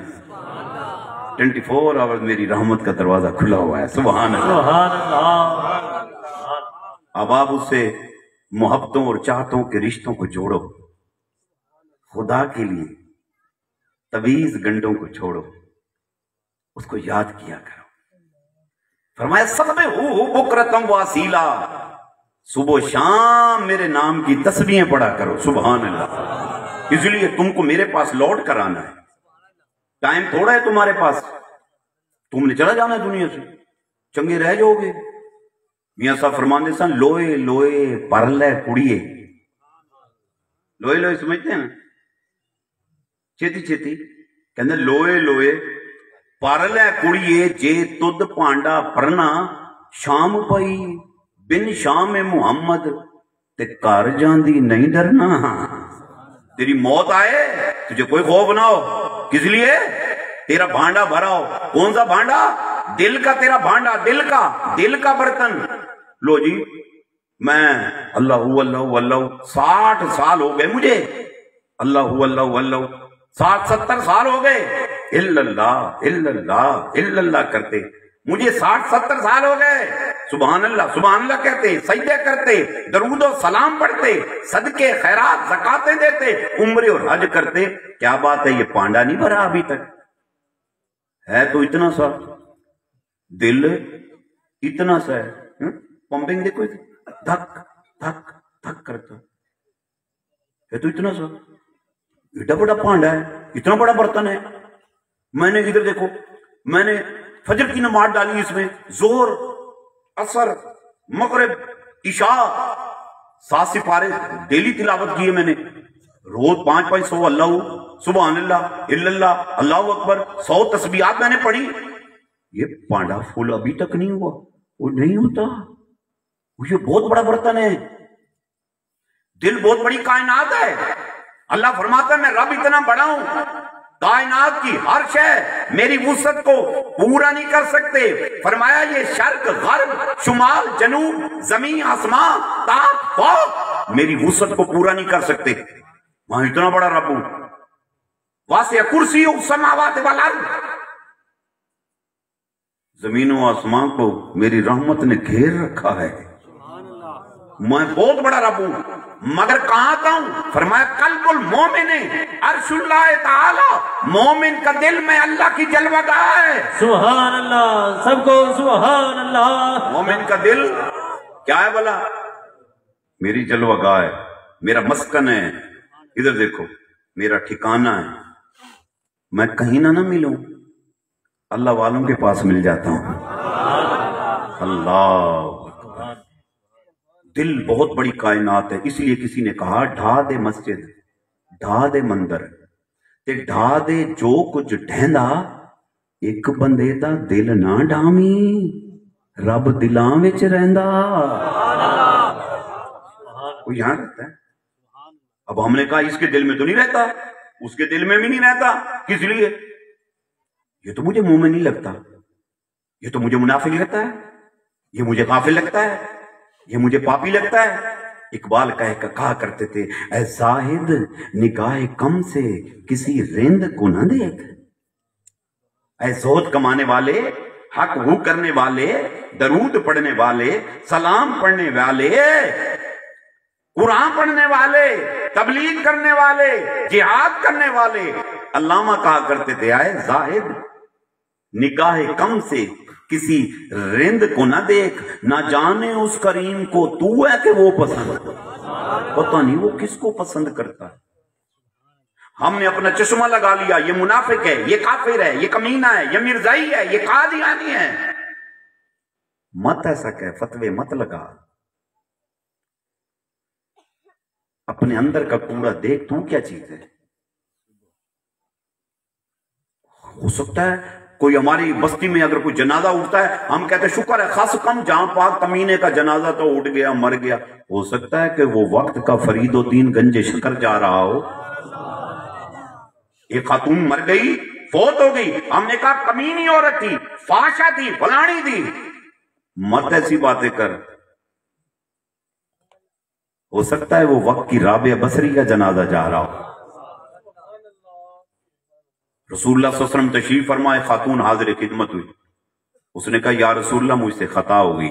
चौबीस आवर मेरी रहमत का दरवाजा खुला हुआ है। सुभान अल्लाह। अब आप उससे मोहब्बतों और चाहतों के रिश्तों को जोड़ो, खुदा के लिए तवीज गंडों को छोड़ो, उसको याद किया करो। फरमाया सब में हूँ बुकरतम वासीला, सुबह शाम मेरे नाम की तस्बीहें पढ़ा करो। सुभान अल्लाह। इसलिए तुमको मेरे पास लौट कर आना है, टाइम थोड़ा है तुम्हारे पास, तुमने चला जाना है दुनिया से, चंगे रह जाओगे। मियां साहब फरमाते सन लोए लोए परले कुड़िए, लोए लोए समझते हैं ना, चेती चेती कहते लोए लोए परले कुड़िए जे तुद पांडा परना शाम पाई बिन शाम मोहम्मद ते घर जांदी नहीं डरना। तेरी मौत आए तुझे कोई खौफ ना हो। किस लिए? तेरा भांडा भरा हो। कौन सा भांडा? दिल का। तेरा भांडा दिल का, दिल का बर्तन। लो जी, मैं अल्लाह अल्लाह अल्लाह साठ साल हो गए मुझे, अल्लाह अल्लाह अल्लाह साठ सत्तर साल हो गए इल्लल्लाह इल्लल्लाह इल्लल्लाह करते। मुझे साठ सत्तर साल हो गए सुबहानल्लाह सुबहानल्लाह कहते, सजदे करते, दरूद और सलाम पढ़ते, सदके खैरात ज़कातें देते, उम्रे और हज करते। क्या बात है, ये पांडा नहीं भरा अभी तक? है तो इतना सा दिल, इतना सा है। पंपिंग देखो, धक धक धक करता है तो इतना सा, इतना बड़ा पांडा है, इतना बड़ा बर्तन है। मैंने इधर देखो, मैंने फजर की नमाज डाली, इसमें जोर असर मगरिब इशा सात सिपारे डेली तिलावत किए मैंने, रोज पांच पांच सौ अल्लाह सुबहानल्लाह इल्लल्लाह अल्लाह अकबर सौ तस्बीहात मैंने पढ़ी। ये पांडा फूल अभी तक नहीं हुआ। वो नहीं होता, ये बहुत बड़ा बर्तन है, दिल बहुत बड़ी कायनात है। अल्लाह फरमाता है मैं रब इतना बड़ा हूं, कायनात की हर शय मेरी वुसअत को पूरा नहीं कर सकते। फरमाया ये शर्क गर्ब शुमाल जनूब जमीन आसमान ताक फौक मेरी वुसअत को पूरा नहीं कर सकते। मैं इतना बड़ा रब हूं। वासिअ कुर्सी समावात वल अर्द, जमीनों आसमान को मेरी रहमत ने घेर रखा है। मैं बहुत बड़ा रब हूं, मगर कहां था हूं? फरमाया कल्बुल मोमिन अर्शुल्लाह ताला, मोमिन का दिल में अल्लाह की जलवागाह है। सुभान अल्लाह, सबको सुभान अल्लाह। मोमिन का दिल क्या है भला? मेरी जलवागाह है, मेरा मस्कन है। इधर देखो, मेरा ठिकाना है, मैं कहीं ना ना मिलूं, अल्लाह वालों के पास मिल जाता हूं। अल्लाह, दिल बहुत बड़ी कायनात है। इसलिए किसी ने कहा ढा दे मस्जिद ढा दे मंदिर ते ढा दे जो कुछ ढेंदा, एक बंदे दा दिल ना ढामी, रब दिलां विच रहंदा। कोई यहां रहता है? अब हमने कहा इसके दिल में तो नहीं रहता, उसके दिल में भी नहीं रहता, किस लिए? ये तो मुझे मुंह में नहीं लगता, ये तो मुझे मुनाफिक लगता है, ये मुझे काफिर लगता है, ये मुझे पापी लगता है। इकबाल कह कहा करते थे, ऐ जाहिद निगाह कम से किसी रेंद को न देख, ऐ ज़ोहद कमाने वाले, हक हू करने वाले, दरूद पढ़ने वाले, सलाम पढ़ने वाले, कुरान पढ़ने वाले, तबलीग करने वाले, जिहाद करने वाले। अल्लामा कहा करते थे, ऐ जाहिद निगाह कम से किसी रिंद को ना देख, ना जाने उस करीम को तू है कि वो पसंद। पता नहीं वो किसको पसंद करता है। हमने अपना चश्मा लगा लिया, ये मुनाफिक है, ये काफिर है, ये कमीना है, ये मिर्जाई है, ये कादियानी है। मत ऐसा कह, फतवे मत लगा। अपने अंदर का पूरा देख, तू क्या चीज है। हो सकता है कोई हमारी बस्ती में अगर कोई जनाजा उठता है, हम कहते हैं शुक्र है खास कम जहां पाक कमीने का जनाजा तो उठ गया, मर गया। हो सकता है कि वो वक्त का फरीदुद्दीन गंजे शकर जा रहा हो। एक खातून मर गई, फौत हो गई, हमने कहा कमीनी औरत थी, फाशा थी, फलानी थी। मत ऐसी बातें कर। हो सकता है वो वक्त की राबिया बसरी का जनाजा जा रहा हो। रसूलुल्लाह सल्लल्लाहु अलैहि वसल्लम तशरीफ फरमाए, खातून हाजिर खिदमत हुई। उसने कहा या रसूलुल्लाह मुझसे खता हो गई,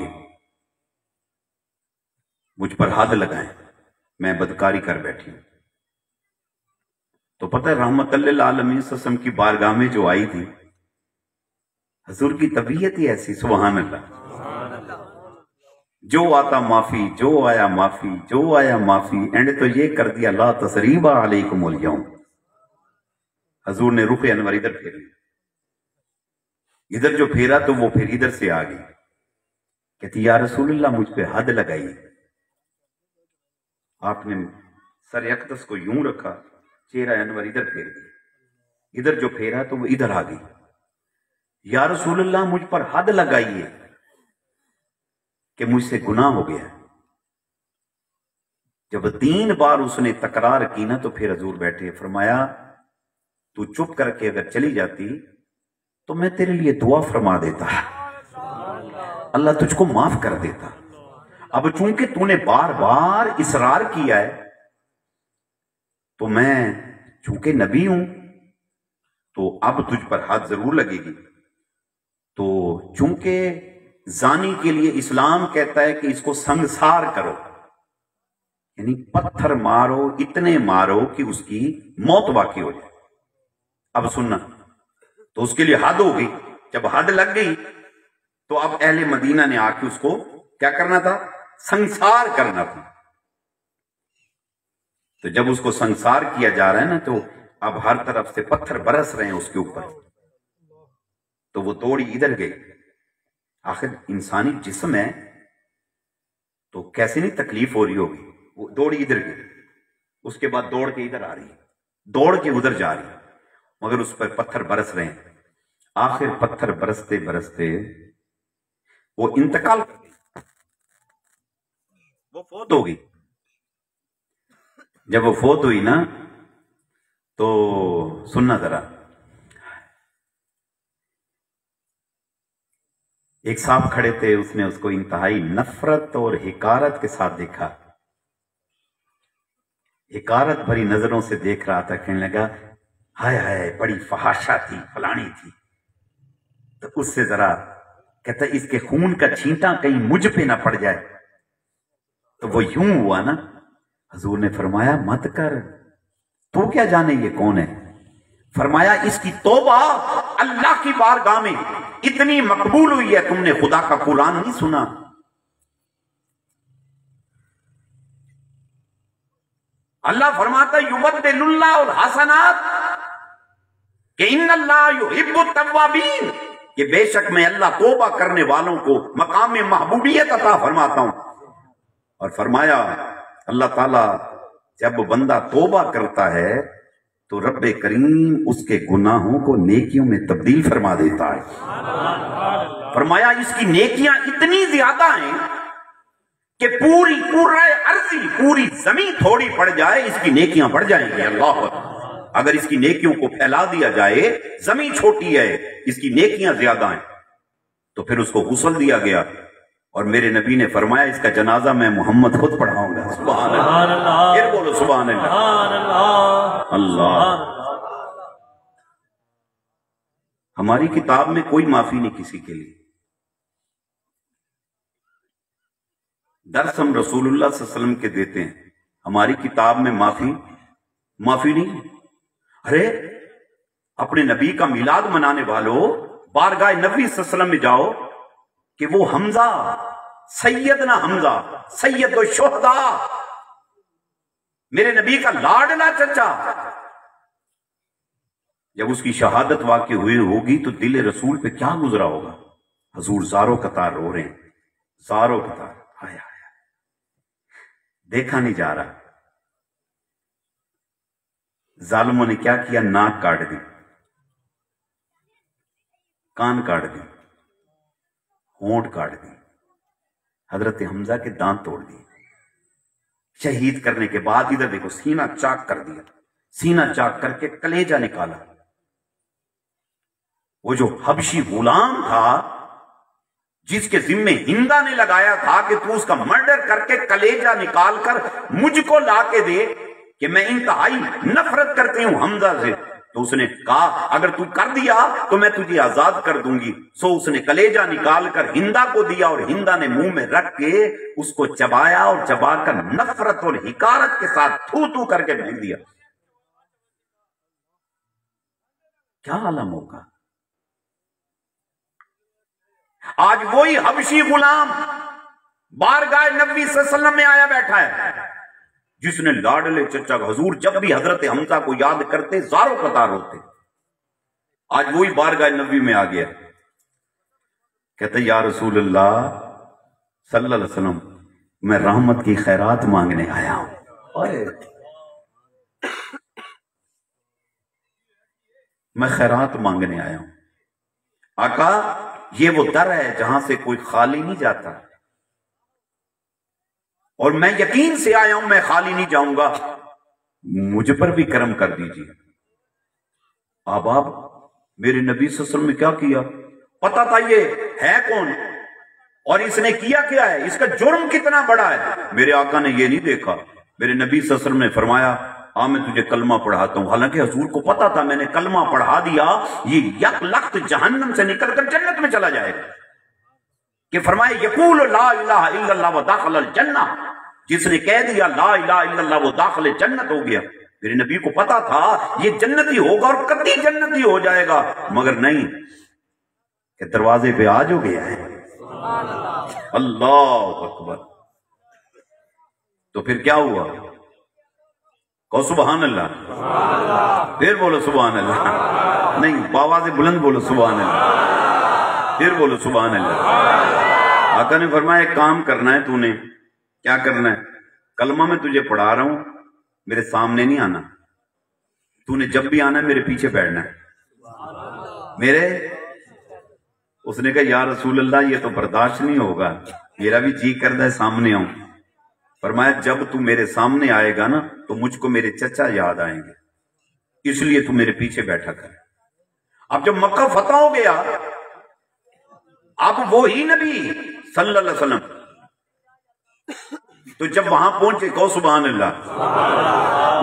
मुझ पर हद लगाएं, मैं बदकारी कर बैठी हूं। तो पता है रहमतुल्लिल आलमीन सल्लम की बारगाह में जो आई थी, हजूर की तबीयत ही ऐसी। सुभान अल्लाह, जो आता माफी, जो आया माफी, जो आया माफी, एंड तो ये कर दिया ला तसरीबा अलैकुम अल यौम। हजूर ने रुख अनवर इधर फेर लिया, इधर जो फेरा तो वो फिर इधर से आ गई। कहती या रसूलुल्लाह मुझ पे हद लगाई, आपने सर अकदस को यूं रखा, चेहरा अनवर इधर फेर दिया, इधर जो फेरा तो वो इधर आ गई। या रसूलुल्लाह मुझ पर हद लगाइए कि मुझसे गुनाह हो गया, जब तीन बार उसने तकरार की ना तो फिर हजूर बैठे, फरमाया तू चुप करके अगर चली जाती तो मैं तेरे लिए दुआ फरमा देता, अल्लाह तुझको माफ कर देता। अब चूंकि तूने बार बार इसरार किया है तो मैं चूंकि नबी हूं तो अब तुझ पर हाथ जरूर लगेगी। तो चूंकि जानी के लिए इस्लाम कहता है कि इसको संसार करो, यानी पत्थर मारो, इतने मारो कि उसकी मौत वाकई हो जाए। अब सुनना, तो उसके लिए हद हो गई। जब हद लग गई तो अब अहले मदीना ने आके उसको क्या करना था? संसार करना था। तो जब उसको संसार किया जा रहा है ना तो अब हर तरफ से पत्थर बरस रहे हैं उसके ऊपर। तो वो तोड़ी इधर गई। आखिर इंसानी जिस्म है तो कैसे नहीं तकलीफ हो रही होगी। वो दौड़ी इधर गई, उसके बाद दौड़ के इधर आ रही है, दौड़ के उधर जा रही है, मगर उस पर पत्थर बरस रहे हैं। आखिर पत्थर बरसते बरसते वो इंतकाल कर गई, वो फोत हो गई। जब वो फोत हुई ना तो सुनना जरा, एक साहब खड़े थे, उसने उसको इंतहाई नफरत और हिकारत के साथ देखा, हिकारत भरी नजरों से देख रहा था। कहने लगा हाय हाय बड़ी फहाशा थी, फलानी थी। तो उससे जरा कहता इसके खून का छींटा कहीं मुझ पे ना पड़ जाए। तो वो यूं हुआ ना, हजूर ने फरमाया मत कर, तू क्या जाने ये कौन है। फरमाया इसकी तौबा अल्लाह की बारगाह में इतनी मकबूल हुई है, तुमने खुदा का कुरान नहीं सुना। अल्लाह फरमाता युबद्दिलुल्लाह और हसनात के इन्नल्लाह युहिब्बुत तव्वाबीन, कि बेशक मैं अल्लाह तौबा करने वालों को मकाम महबूबियत अता फरमाता हूं। और फरमाया अल्लाह ताला जब बंदा तौबा करता है तो रब्बे करीम उसके गुनाहों को नेकियों में तब्दील फरमा देता है। फरमाया इसकी नेकियां इतनी ज्यादा हैं कि पूरी पूरा अर्जी पूरी जमीन थोड़ी पड़ जाए इसकी नेकियां बढ़ जाएंगी। अल्लाह अगर इसकी नेकियों को फैला दिया जाए, जमीन छोटी है इसकी नेकियां ज्यादा हैं, तो फिर उसको गुस्ल दिया गया। और मेरे नबी ने फरमाया इसका जनाजा मैं मोहम्मद खुद पढ़ाऊंगा। सुभान अल्लाह, फिर बोलो सुभान अल्लाह। अल्लाह हमारी किताब में कोई माफी नहीं किसी के लिए। दर्स हम रसूलुल्लाह सल्लल्लाहु अलैहि वसल्लम के देते हैं, हमारी किताब में माफी माफी नहीं। अरे अपने नबी का मिलाद मनाने वालों बारगाह नबी सल्लल्लाहु अलैहि वसल्लम में जाओ कि वो हमजा सैयदना हमजा सैयदो शुहदा, मेरे नबी का लाडला चचा, जब उसकी शहादत वाकई हुई होगी तो दिल रसूल पे क्या गुजरा होगा। हजूर जारो कतार रो रहे हैं, जारो कतार, आया देखा नहीं जा रहा। जालिमों ने क्या किया, नाक काट दी, कान काट दी, होंठ काट दी, हजरत हमजा के दांत तोड़ दिए। शहीद करने के बाद इधर देखो सीना चाक कर दिया, सीना चाक करके कलेजा निकाला। वो जो हबशी गुलाम था जिसके जिम्मे हिंदा ने लगाया था कि तू उसका मर्डर करके कलेजा निकालकर मुझको लाके दे कि मैं इंतहाई नफरत करती हूं हमजा से, तो उसने कहा अगर तू कर दिया तो मैं तुझे आजाद कर दूंगी। सो उसने कलेजा निकालकर हिंदा को दिया और हिंदा ने मुंह में रख के उसको चबाया और चबाकर नफरत और हिकारत के साथ थू थू करके फेंक दिया। क्या आलम होगा। आज वही हबशी गुलाम बारगाह नबी सल्लल्लाहु अलैहि वसल्लम में आया बैठा है जिसने लाडले चचा हजूर जब भी हजरत हमजा को याद करते जारो कतार होते। आज वही बारगाह नबी में आ गया, कहते या रसूल अल्लाह सल्लल्लाहु अलैहि वसल्लम मैं रहमत की खैरात मांगने आया हूं, मैं खैरात मांगने आया हूं। आका ये वो दर है जहां से कोई खाली नहीं जाता, और मैं यकीन से आया हूं, मैं खाली नहीं जाऊंगा, मुझ पर भी करम कर दीजिए। अब आप मेरे नबी सल्लल्लाहु अलैहि वसल्लम ने क्या किया, पता था ये है कौन और इसने किया क्या है, इसका जुर्म कितना बड़ा है। मेरे आका ने ये नहीं देखा, मेरे नबी सल्लल्लाहु अलैहि वसल्लम ने फरमाया आ मैं तुझे कलमा पढ़ाता हूं। हालांकि हजूर को पता था मैंने कलमा पढ़ा दिया ये यक लख्त जहन्नम से निकलकर जन्नत में चला जाएगा। कि फरमाए यकूल ला इलाहा इल्लल्लाह व दाखिल अल जन्नह, जिसने कह दिया ला इलाहा इल्लल्लाह वो दाखिल जन्नत हो गया। मेरे नबी को पता था ये जन्नती होगा और कतई जन्नती हो जाएगा, मगर नहीं कि दरवाजे पे आज हो गया है। अल्लाह अकबर। तो फिर क्या हुआ, कहो सुबहान अल्लाह, फिर बोलो सुबहान अल्लाह, नहीं बावाज़े बुलंद बोलो सुबहान अल्लाह, फिर बोलो सुबहान अल्लाह। आका ने फरमाया एक काम करना है, तूने क्या करना है, कलमा मैं तुझे पढ़ा रहा हूं, मेरे सामने नहीं आना, तूने जब भी आना है मेरे पीछे बैठना है मेरे। उसने कहा या रसूल अल्लाह ये तो बर्दाश्त नहीं होगा, मेरा भी जी करता है सामने आऊं। फरमाया जब तू मेरे सामने आएगा ना तो मुझको मेरे चचा याद आएंगे, इसलिए तू मेरे पीछे बैठा कर। अब जब मक्का फतह हो गया, अब वो ही नबी सल्लल्लाहु अलैहि वसल्लम तो जब वहां पहुंचे, कहो सुबहान अल्लाह,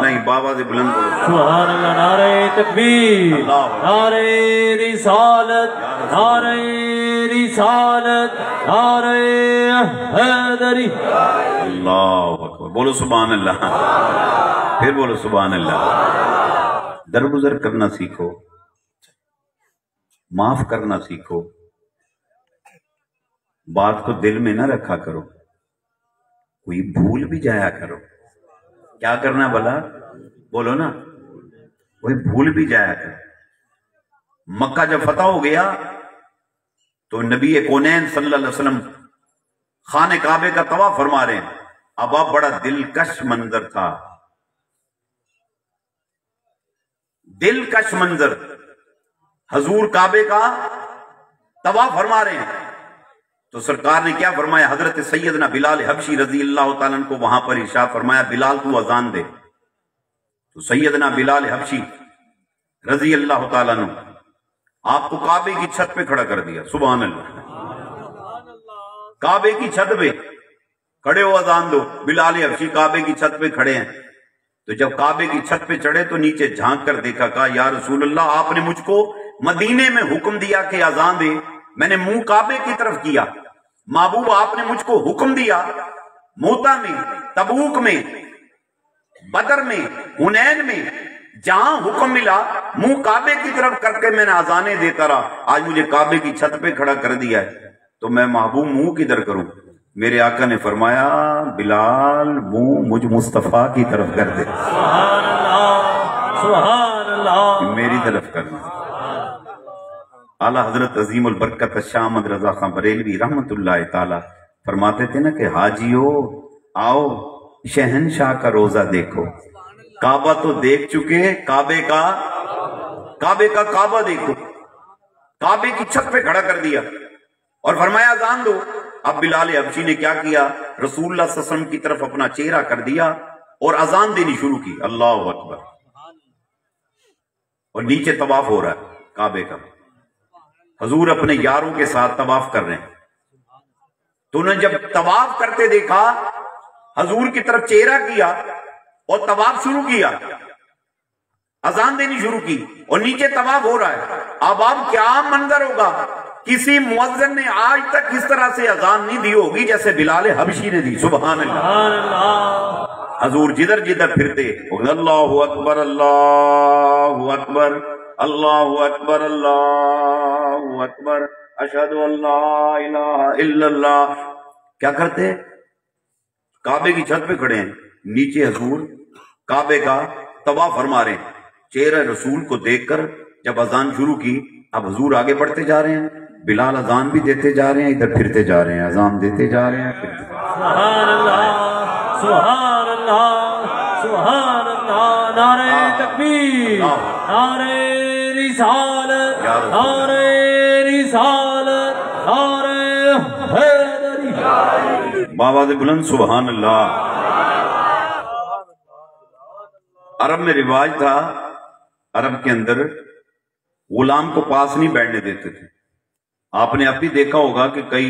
नहीं बाबा से बुलंद बोलो सुबहान अल्लाह। नारे तकबीर, नारे रिसालत, नारे रिसालत, नारे हैदरी, अल्लाह अकबर, बोलो सुबहान अल्लाह, फिर बोलो सुबहान अल्लाह। दरगुजर करना सीखो, माफ करना सीखो, बात को दिल में ना रखा करो, कोई भूल भी जाया करो। क्या करना भला, बोलो ना, कोई भूल भी जाया करो। मक्का जब फतह हो गया तो नबी कौनैन सल्लल्लाहु अलैहि वसल्लम खाने काबे का तवाफ फरमा रहे हैं। अब अब बड़ा दिलकश मंजर था, दिलकश मंजर, हजूर काबे का तवाफ फरमा रहे हैं। तो सरकार ने क्या फरमाया, हजरत सैयदना बिलाल हबशी रजी अल्लाह तआला अन्हु को वहां पर इरशाद फरमाया बिलाल तू अजान दे। तो सैयदना बिलाल हबशी रजी अल्लाह तआला अन्हु आपको काबे की छत पे खड़ा कर दिया। सुभान अल्लाह, काबे की छत पे खड़े हो, अजान दो। बिलाल हबशी काबे की छत पे खड़े हैं। तो जब काबे की छत पे चढ़े तो नीचे झांक कर देखा, कहा या रसूल अल्लाह आपने मुझको मदीने में हुक्म दिया कि अजान दे, मैंने मुंह काबे की तरफ किया। महबूब आपने मुझको हुक्म दिया मोता में, तबूक में, बदर में, हुनैन में, जहां हुक्म मिला मुंह काबे की तरफ करके मैंने आजाने देता रहा, आज मुझे काबे की छत पे खड़ा कर दिया है, तो मैं महबूब मुंह किधर करूं। मेरे आका ने फरमाया बिलाल मुंह मुझ मुस्तफा की तरफ कर दे। सुभान अल्लाह, सुभान अल्लाह, मेरी तरफ करना। आला हजरत अजीम उल बरकत शाह अहमद रजा खां बरेलवी रहमतुल्लाह ताला फरमाते थे ना कि हाजियो आओ शहनशाह का रोजा देखो। काबा तो देख चुके, काबे का काबे का काबा देखो, काबे की छत पे खड़ा कर दिया और फरमाया अजान दो। अब बिलाल हबशी ने क्या किया, रसूलुल्लाह सल्लल्लाहु अलैहि वसल्लम की तरफ अपना चेहरा कर दिया और अजान देनी शुरू की। अल्लाह अकबर। और नीचे तवाफ हो रहा है काबे का, हजूर अपने यारों के साथ तवाफ कर रहे हैं। तो उन्होंने जब तवाफ करते देखा, हजूर की तरफ चेहरा किया और तवाफ शुरू किया, अजान देनी शुरू की और नीचे तवाफ हो रहा है। अब अब क्या मंजर होगा, किसी मुअज्जिन ने आज तक इस तरह से अजान नहीं दी होगी जैसे बिलाल हबशी ने दी। सुभान अल्लाह। हजूर जिधर जिधर फिरते, अल्लाहू अकबर, अल्लाहू अकबर, अल्लाहू अकबर, अल्लाहू अकबर, अशहदु अल्ला इलाहा इल्लल्लाह। क्या करते, काबे की छत पे खड़े हैं, नीचे हजूर काबे का तवाफ फरमा रहे हैं। चेहरा रसूल को देखकर जब अजान शुरू की, अब हजूर आगे बढ़ते जा रहे हैं, बिलाल अजान भी देते जा रहे हैं, इधर फिरते जा रहे हैं, अजान देते जा रहे हैं, फिरते जा रहे हैं। सुभान अल्लाह, सुभान अल्लाह, सुभान अल्लाह। नारे तकबीर, नारे रिसालत, नारे रिसालत, नारे हैदरी। बावाज़ बुलंद सुभान अल्लाह। अरब में रिवाज था, अरब के अंदर गुलाम को पास नहीं बैठने देते थे। आपने अब भी देखा होगा कि कई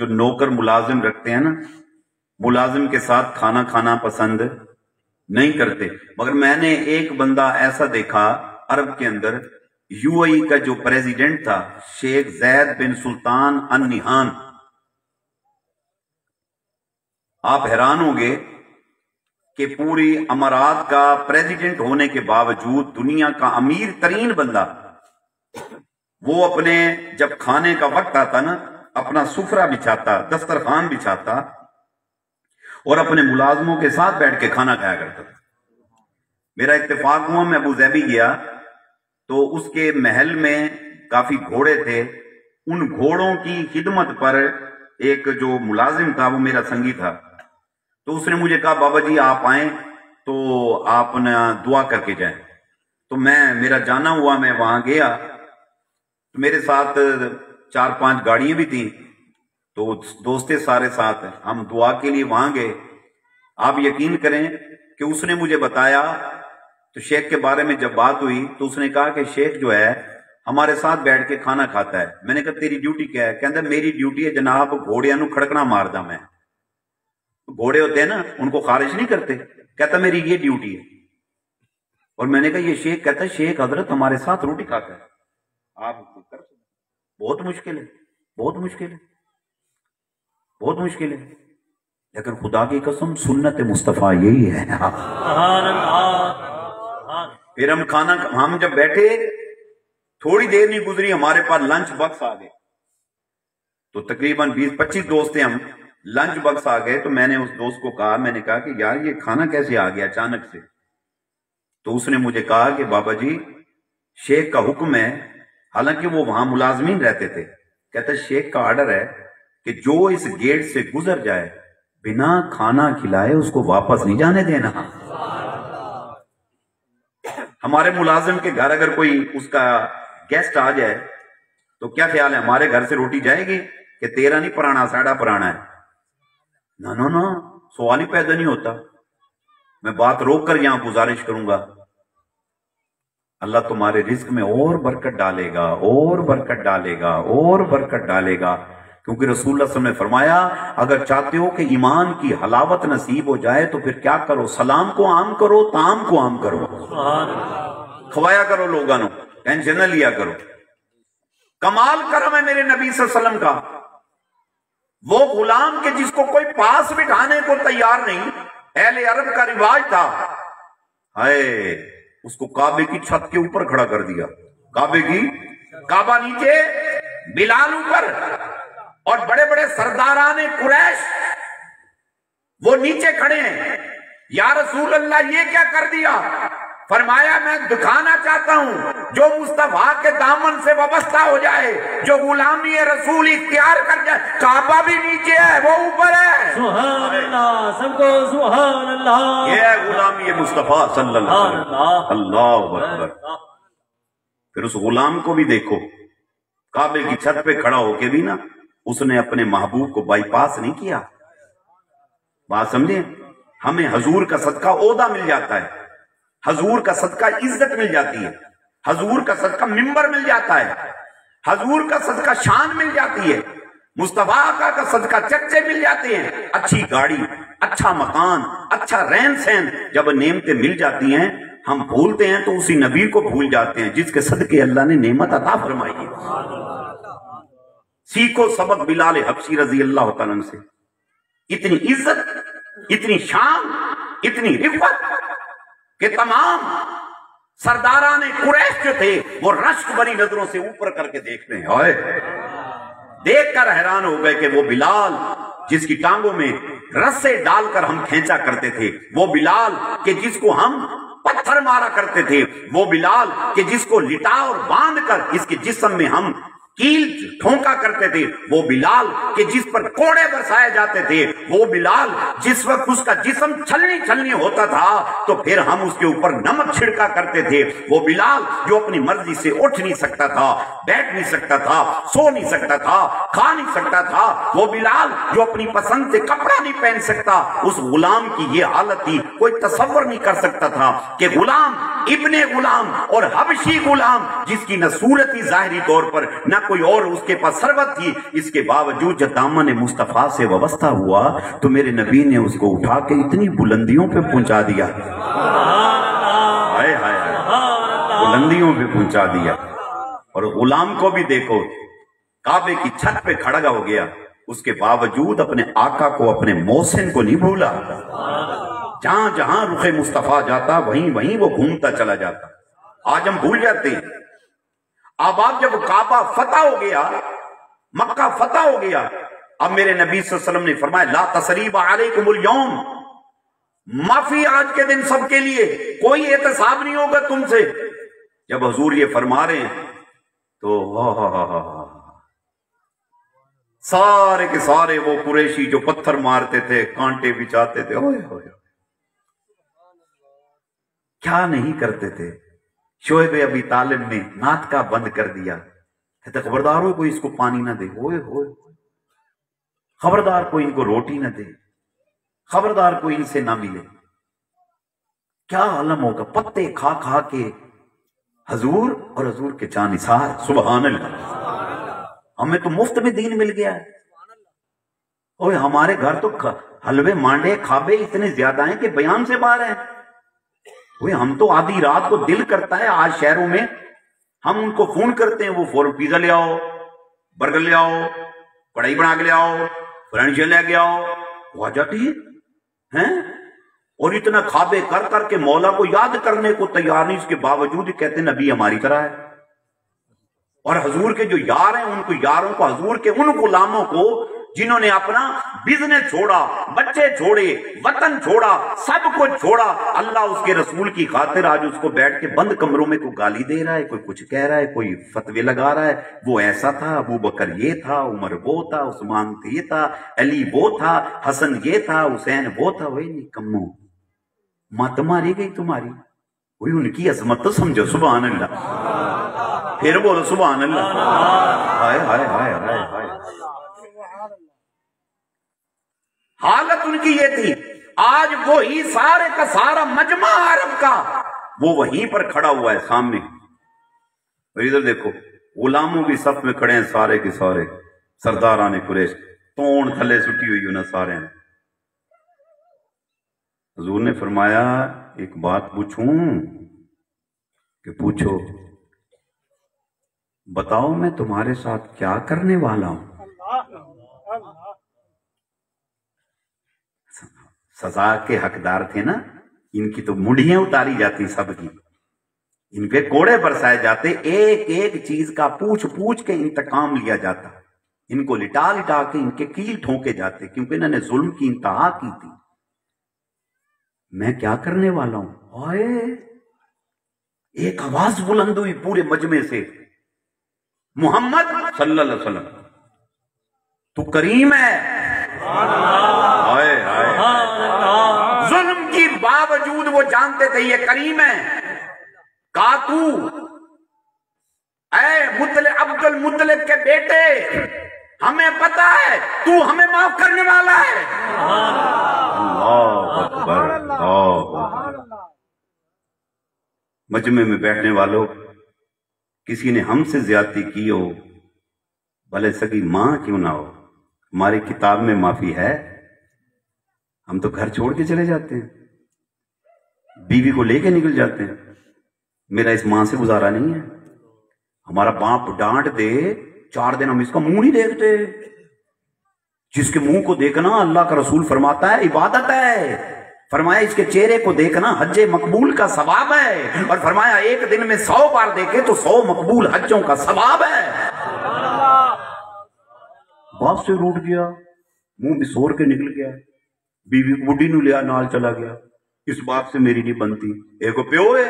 जो नौकर मुलाजिम रखते हैं ना, मुलाजिम के साथ खाना खाना पसंद नहीं करते। मगर मैंने एक बंदा ऐसा देखा अरब के अंदर, यूएई का जो प्रेसिडेंट था शेख जैद बिन सुल्तान अन निहान, आप हैरान होंगे कि पूरी अमारात का प्रेसिडेंट होने के बावजूद दुनिया का अमीर तरीन बंदा, वो अपने जब खाने का वक्त आता ना, अपना सुफरा बिछाता, दस्तरखान बिछाता और अपने मुलाजमों के साथ बैठ के खाना खाया करता था। मेरा इत्तेफाक हुआ, मैं अबू धाबी गया तो उसके महल में काफी घोड़े थे, उन घोड़ों की खिदमत पर एक जो मुलाजिम था वो मेरा संगी था, तो उसने मुझे कहा बाबा जी आप आए तो आप ना दुआ करके जाएं। तो मैं, मेरा जाना हुआ, मैं वहां गया तो मेरे साथ चार पांच गाड़ियां भी थी, तो दोस्ते सारे साथ हम दुआ के लिए वहां गए। आप यकीन करें कि उसने मुझे बताया, तो शेख के बारे में जब बात हुई तो उसने कहा कि शेख जो है हमारे साथ बैठ के खाना खाता है। मैंने कहा तेरी ड्यूटी क्या है? कहता मेरी ड्यूटी है जनाब घोड़िया नु खड़कना मारदा, मैं घोड़े होते हैं ना उनको खारिज नहीं करते, कहता मेरी ये ड्यूटी है। और मैंने कहा ये शेख? कहता शेख हजरत हमारे साथ रोटी खाता है, आप कर सकते? बहुत मुश्किल है, बहुत मुश्किल है, बहुत मुश्किल है, लेकिन खुदा की कसम सुन्नत मुस्तफ़ा यही है। फिर हम खाना, हम जब बैठे थोड़ी देर नहीं गुजरी हमारे पास लंच बक्स आ गए, तो तकरीबन बीस पच्चीस दोस्त थे हम, लंच बक्स आ गए। तो मैंने उस दोस्त को कहा, मैंने कहा कि यार ये खाना कैसे आ गया अचानक से? तो उसने मुझे कहा कि बाबा जी शेख का हुक्म है, हालांकि वो वहां मुलाजमीन रहते थे, कहता शेख का आर्डर है कि जो इस गेट से गुजर जाए बिना खाना खिलाए उसको वापस नहीं जाने देना। हमारे मुलाजिम के घर अगर कोई उसका गेस्ट आ जाए तो क्या ख्याल है, हमारे घर से रोटी जाएगी कि तेरा नहीं पुराना साढ़ा पुराना है? ना ना ना, सवाल ही पैदा नहीं होता। मैं बात रोक कर यहां गुजारिश करूंगा, अल्लाह तुम्हारे रिज्क में और बरकत डालेगा, और बरकत डालेगा, और बरकत डालेगा, क्योंकि रसूल अल्लाह ने फरमाया अगर चाहते हो कि ईमान की हलावत नसीब हो जाए तो फिर क्या करो, सलाम को आम करो, ताम को आम करो, खवाया करो लोगों को, टेंशन न लिया करो। कमाल करम है मेरे नबी सल्लम का, वो गुलाम के जिसको कोई पास बिठाने को तैयार नहीं, अहले अरब का रिवाज था, हाय उसको काबे की छत के ऊपर खड़ा कर दिया। काबे की, काबा नीचे, बिलाल ऊपर, और बड़े बड़े सरदाराने कुरैश वो नीचे खड़े हैं। या रसूल अल्लाह ये क्या कर दिया? फरमाया मैं दिखाना चाहता हूं जो मुस्तफा के दामन से वाबस्ता हो जाए, जो गुलामी रसूल इख्तियार कर जाए। काबा भी नीचे है, वो ऊपर है। सुभान अल्लाह, सबको सुभान अल्लाह। ये गुलामी मुस्तफा सल्लल्लाहु अलैहि वसल्लम, अल्लाहू अकबर। फिर उस गुलाम को भी देखो, काबे की छत पे खड़ा होके भी ना उसने अपने महबूब को बाईपास नहीं किया। बात समझे? हमें हजूर का सदका ओहदा मिल जाता है, हजूर का सदका इज्जत मिल जाती है, हजूर का सदका मिंबर मिल जाता है, हजूर का सदका शान मिल जाती है, मुस्तफा का, का सदका चर्चे मिल जाते हैं, अच्छी गाड़ी, अच्छा मकान, अच्छा रहन सहन। जब नेमतें मिल जाती हैं हम भूलते हैं तो उसी नबी को भूल जाते हैं जिसके सदके अल्लाह ने नेमत अता फरमाई है। सीखो सबक बिलाल हबशी रजी अल्लाह तआला से, इतनी इज्जत, इतनी शान, इतनी रिफत के तमाम सरदाराने कुरैश जो थे वो रश्क भरी नजरों से ऊपर करके देख रहे हैं। देख कर हैरान हो गए कि वो बिलाल जिसकी टांगों में रस्से डालकर हम खींचा करते थे, वो बिलाल के जिसको हम पत्थर मारा करते थे, वो बिलाल के जिसको लिटा और बांध कर इसके जिस्म में हम कील ठोंका करते थे, वो बिलाल के जिस पर कोड़े बरसाए जाते थे, वो बिलाल जिस वक्त उसका जिस्म छलनी छलनी होता था तो फिर हम उसके ऊपर नमक छिड़का करते थे, वो बिलाल जो अपनी मर्जी से उठ नहीं सकता था, बैठ नहीं सकता था, सो नहीं सकता था, खा नहीं सकता था, वो बिलाल जो अपनी पसंद से कपड़ा नहीं पहन सकता, उस गुलाम की ये हालत थी, कोई तस्वर नहीं कर सकता था कि गुलाम इब्ने गुलाम और हबशी गुलाम जिसकी न सूरत ही जाहिरी तौर पर न कोई और उसके पास सरवत थी, इसके बावजूद जब दामन मुस्तफा से वाबस्ता हुआ तो मेरे नबी ने उसको उठा के इतनी बुलंदियों पे पहुंचा दिया, हाय हाय बुलंदियों पे पहुंचा दिया। और गुलाम को भी देखो, काबे की छत पे खड़ा हो गया, उसके बावजूद अपने आका को, अपने मोहसिन को नहीं भूला। जहां जहां रुखे मुस्तफा जाता वहीं वहीं वो घूमता चला जाता। आज हम भूल जाते हैं। अब आप जब काबा फतह हो गया, मक्का फतह हो गया, अब मेरे नबी सल्लल्लाहु अलैहि वसल्लम ने फरमाया ला तसरीब अलैकुमुल यौम, माफी आज के दिन सबके लिए, कोई एहतसाब नहीं होगा तुमसे। जब हुजूर ये फरमा रहे हैं तो वाह सारे के सारे वो कुरैशी जो पत्थर मारते थे, कांटे बिछाते थे, ओए ओए क्या नहीं करते थे। शोएब अबी तालिब ने नात का बंद कर दिया, कहते खबरदार हो कोई इसको पानी ना दे, ओए होए खबरदार कोई इनको रोटी ना दे, खबरदार कोई इनसे ना मिले। क्या आलम होगा, पत्ते खा खा के हजूर और हजूर के जानिसार। सुभान अल्लाह, हमें तो मुफ्त में दीन मिल गया है। ओए हमारे घर तो हलवे मांडे खाबे इतने ज्यादा हैं कि बयान से बाहर है। वे हम तो आधी रात को दिल करता है, आज शहरों में हम उनको फोन करते हैं, वो फौरन पिज्जा ले आओ, बर्गर ले आओ, कढ़ाई बना के ले आओ, फ्रेंच ले के आओ, वो आ जाती है। और इतना खाबे कर कर के मौला को याद करने को तैयार नहीं, उसके बावजूद कहते नबी हमारी तरह है। और हजूर के जो यार हैं उनको, यारों को, हजूर के उन गुलामों को जिन्होंने अपना बिजनेस छोड़ा, बच्चे छोड़े, वतन छोड़ा, सब कुछ छोड़ा, अल्लाह उसके रसूल की खातिर आज उसको बैठ के बंद कमरों में कोई गाली दे रहा है, कोई कुछ कह रहा है, कोई फतवे लगा रहा है, वो ऐसा था, अबू बकर ये था, उमर वो था, उस्मान ये था, अली वो था, हसन ये था, हुसैन वो था। वही निकम्मो, मत मारी गई तुम्हारी, वही उनकी असमत तो समझो। सुभान अल्लाह, फिर बोलो सुभान अल्लाह। हाय हाय हाय हाय हाय, हालत उनकी ये थी। आज वो ही सारे का सारा मजमा अरब का वो वहीं पर खड़ा हुआ है सामने। और इधर देखो गुलामों की सफ में खड़े हैं सारे के सारे सरदार आने कुरेश, तोड़ थले सुटी हुई ना सारे। हजूर ने फरमाया एक बात पूछूं कि पूछो, बताओ मैं तुम्हारे साथ क्या करने वाला हूं। सजा के हकदार थे ना, इनकी तो मुंडियां उतारी जाती सबकी, इनके कोड़े बरसाए जाते, एक एक चीज का पूछ पूछ के इंतकाम लिया जाता, इनको लिटा लिटा के इनके कील ठोंके जाते, क्योंकि इन्होंने जुल्म की इंतहा की थी। मैं क्या करने वाला हूं, आए एक आवाज बुलंद हुई पूरे मजमे से, मोहम्मद सल्लल्लाहु अलैहि वसल्लम तू करीम है। आए आए, जुल्म की बावजूद वो जानते थे ये करीम है। कातू ऐ मुतल अब्दुल मुतलिब के बेटे, हमें पता है तू हमें माफ करने वाला है। अल्लाह अकबर, अल्लाह। मजमे में बैठने वालों, किसी ने हमसे ज्यादती की हो, भले सगी मां क्यों ना हो, हमारी किताब में माफी है, हम तो घर छोड़ के चले जाते हैं, बीवी को लेके निकल जाते हैं, मेरा इस मां से गुजारा नहीं है, हमारा बाप डांट दे चार दिन हम इसका मुंह नहीं देखते, जिसके मुंह को देखना अल्लाह का रसूल फरमाता है इबादत है, फरमाया इसके चेहरे को देखना हज्जे मकबूल का सवाब है, और फरमाया एक दिन में सौ बार देखे तो सौ मकबूल हज्जों का सवाब है। बाप से रूठ गया, मुंह बिसोर के निकल गया, बीवी बुढ़ी नू लिया नाल चला गया, इस बाप से मेरी नहीं बनती। एक प्यो है,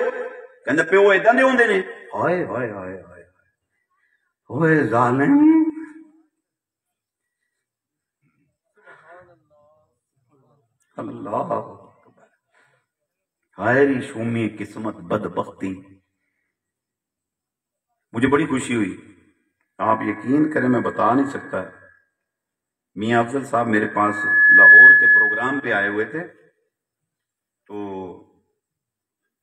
कहता प्यो ऐसा दे होंगे ने, हाय हाय हाय हाय। हुए जालिम, अल्लाह हायरी शूमी किस्मत बदबख्ती। मुझे बड़ी खुशी हुई, आप यकीन करें मैं बता नहीं सकता। मियाँ अफजल साहब मेरे पास लाहौर के प्रोग्राम पे आए हुए थे, तो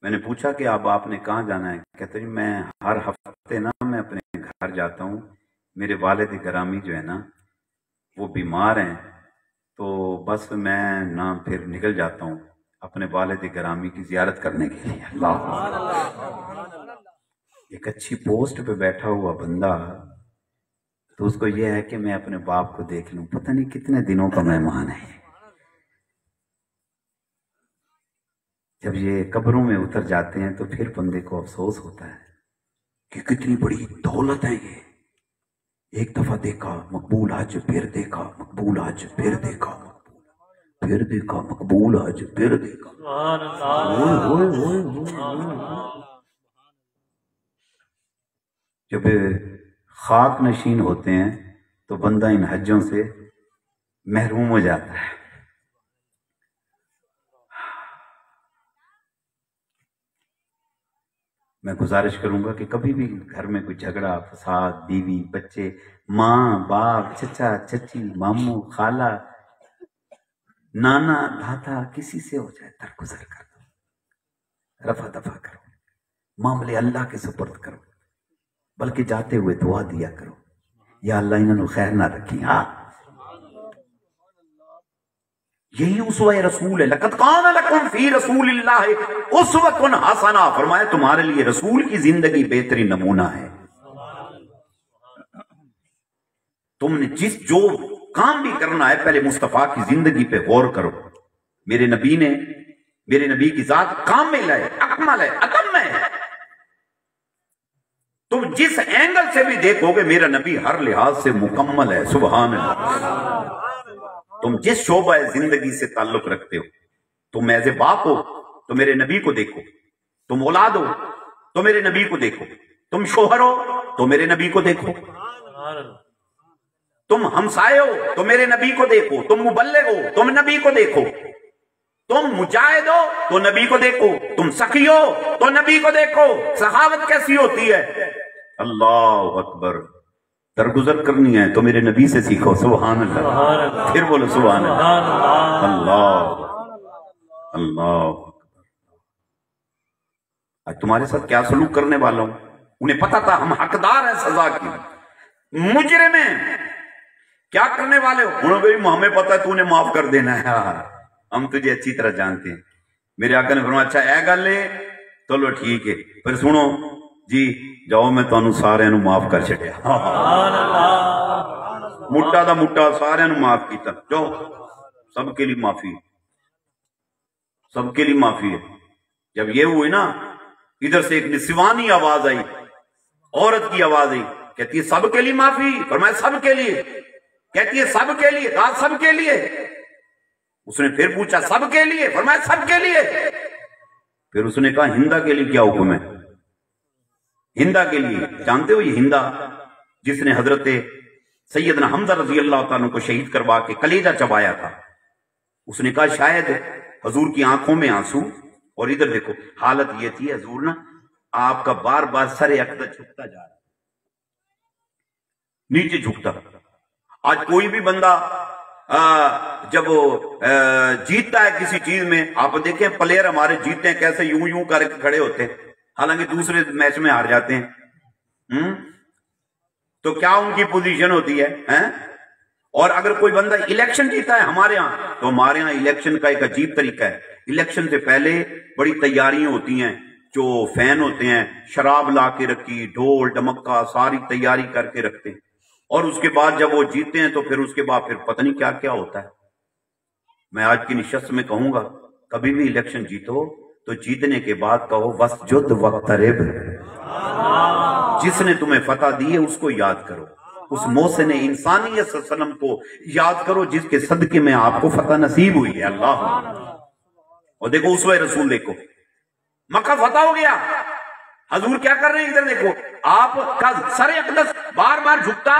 मैंने पूछा कि अब आपने कहाँ जाना है। कहते हैं मैं हर हफ्ते ना मैं अपने घर जाता हूँ, मेरे वालिद गिरामी जो है ना वो बीमार हैं, तो बस मैं ना फिर निकल जाता हूँ अपने वालिद गिरामी की जियारत करने के लिए। अल्लाह, एक अच्छी पोस्ट पे बैठा हुआ बंदा तो उसको यह है कि मैं अपने बाप को देख लूं, पता नहीं कितने दिनों का मेहमान है। जब ये कब्रों में उतर जाते हैं तो फिर बंदे को अफसोस होता है कि कितनी बड़ी दौलत है ये। एक दफा देखा मकबूल हज, फिर देखा मकबूल हज, फिर देखा मकबूल, फिर देखा मकबूल हज, फिर देखा। ओए ओए ओए, जब खाक नशीन होते हैं तो बंदा इन हज्जों से महरूम हो जाता है। मैं गुजारिश करूंगा कि कभी भी घर में कोई झगड़ा फसाद, बीवी बच्चे, माँ बाप, चचा चची, मामू खाला, नाना दादा, किसी से हो जाए दरगुजर कर दो, रफा दफा करो, मामले अल्लाह के सुपुर्द करो, बल्कि जाते हुए दुआ दिया करो, या अल्लाह इन्होंने खैर ना रखी। हाँ, यही उसवा रसूल है। लक़द कान लकुम फी रसूलिल्लाहि उसवतुन हसना, फरमाया तुम्हारे लिए रसूल की जिंदगी बेहतरीन नमूना है। तुमने जिस जो काम भी करना है पहले मुस्तफा की जिंदगी पे गौर करो। मेरे नबी ने, मेरे नबी की जात कामिल है, अकमल है, अतम है। तुम जिस एंगल से भी देखोगे मेरा नबी हर लिहाज से मुकम्मल है। सुभान अल्लाह। तुम जिस शोबा जिंदगी से ताल्लुक रखते हो, तुम एज ए बाप हो तो मेरे नबी को देखो, तुम औलाद हो तो मेरे नबी को देखो, तुम शोहर हो तो मेरे नबी को देखो, तुम हमसाये हो तो मेरे नबी को देखो, तुम मुबल्लिग हो तुम नबी को देखो, तुम मुजाहिद हो तो नबी को देखो, तुम सखी हो तो नबी को देखो। सहावत कैसी होती है, अल्लाह अकबर। दरगुजर करनी है तो मेरे नबी से सीखो। सुभान अल्लाह, फिर बोलो सुभान अल्लाह। अल्लाह अल्लाह, आज तुम्हारे साथ क्या सलूक करने वाला हूं। उन्हें पता था हम हकदार हैं सजा की, मुजरिम हैं, क्या करने वाले हो। उन्होंने भी हमें पता है तूने माफ कर देना है, हम तुझे अच्छी तरह जानते हैं। मेरे आका ने फरमाया अच्छा ए गल है, चलो ठीक है, पर सुनो जी जाओ मैं तुहानू सारे नू माफ कर छड्या। सुभान अल्लाह, मुट्टा दा मुट्टा सारे नू माफ कीता। जाओ, सबके लिए माफी, सबके लिए माफी है। जब ये हुई ना, इधर से एक निस्वानी आवाज आई, औरत की आवाज आई, कहती है सबके लिए माफी। फरमाया सबके लिए, कहती है सबके लिए, कहा सबके लिए। उसने फिर पूछा सबके लिए, फरमाया सबके लिए। फिर उसने कहा हिंदा के लिए क्या हुक्म है। हिंदा के लिए जानते हो, ये हिंदा जिसने हजरत सैयदना हमजा रजी अल्लाह ताला को शहीद करवा के कलेजा चबाया था, उसने कहा शायद हजूर की आंखों में आंसू, और इधर देखो हालत ये थी हजूर ना आपका बार बार सर अकदर झुकता जा रहा, नीचे झुकता। आज कोई भी बंदा आ, जब वो जीतता है किसी चीज में, आप देखें प्लेयर हमारे जीतते हैं कैसे यूं यूं करके खड़े होते हैं, हालांकि दूसरे मैच में हार जाते हैं। हम्म, तो क्या उनकी पोजीशन होती है, हैं? और अगर कोई बंदा इलेक्शन जीता है हमारे यहाँ, तो हमारे यहाँ इलेक्शन का एक अजीब तरीका है। इलेक्शन से पहले बड़ी तैयारियां होती हैं, जो फैन होते हैं शराब ला के रखी, ढोल डमक्का सारी तैयारी करके रखते हैं, और उसके बाद जब वो जीते हैं तो फिर उसके बाद फिर पता नहीं क्या क्या होता है। मैं आज की निशस्त में कहूंगा कभी भी इलेक्शन जीतो तो जीतने के बाद कहो वस्जुद वक्तरिब, जिसने तुम्हें फतह दी है उसको याद करो, उस मोहसिन इंसानियत सल्लम को याद करो जिसके सदके में आपको फतह नसीब हुई है। अल्लाह, और देखो उस वे रसूल देखो, मक्का फतह हो गया, हजूर क्या कर रहे हैं। इधर देखो आपका सर अक़दस बार बार झुकता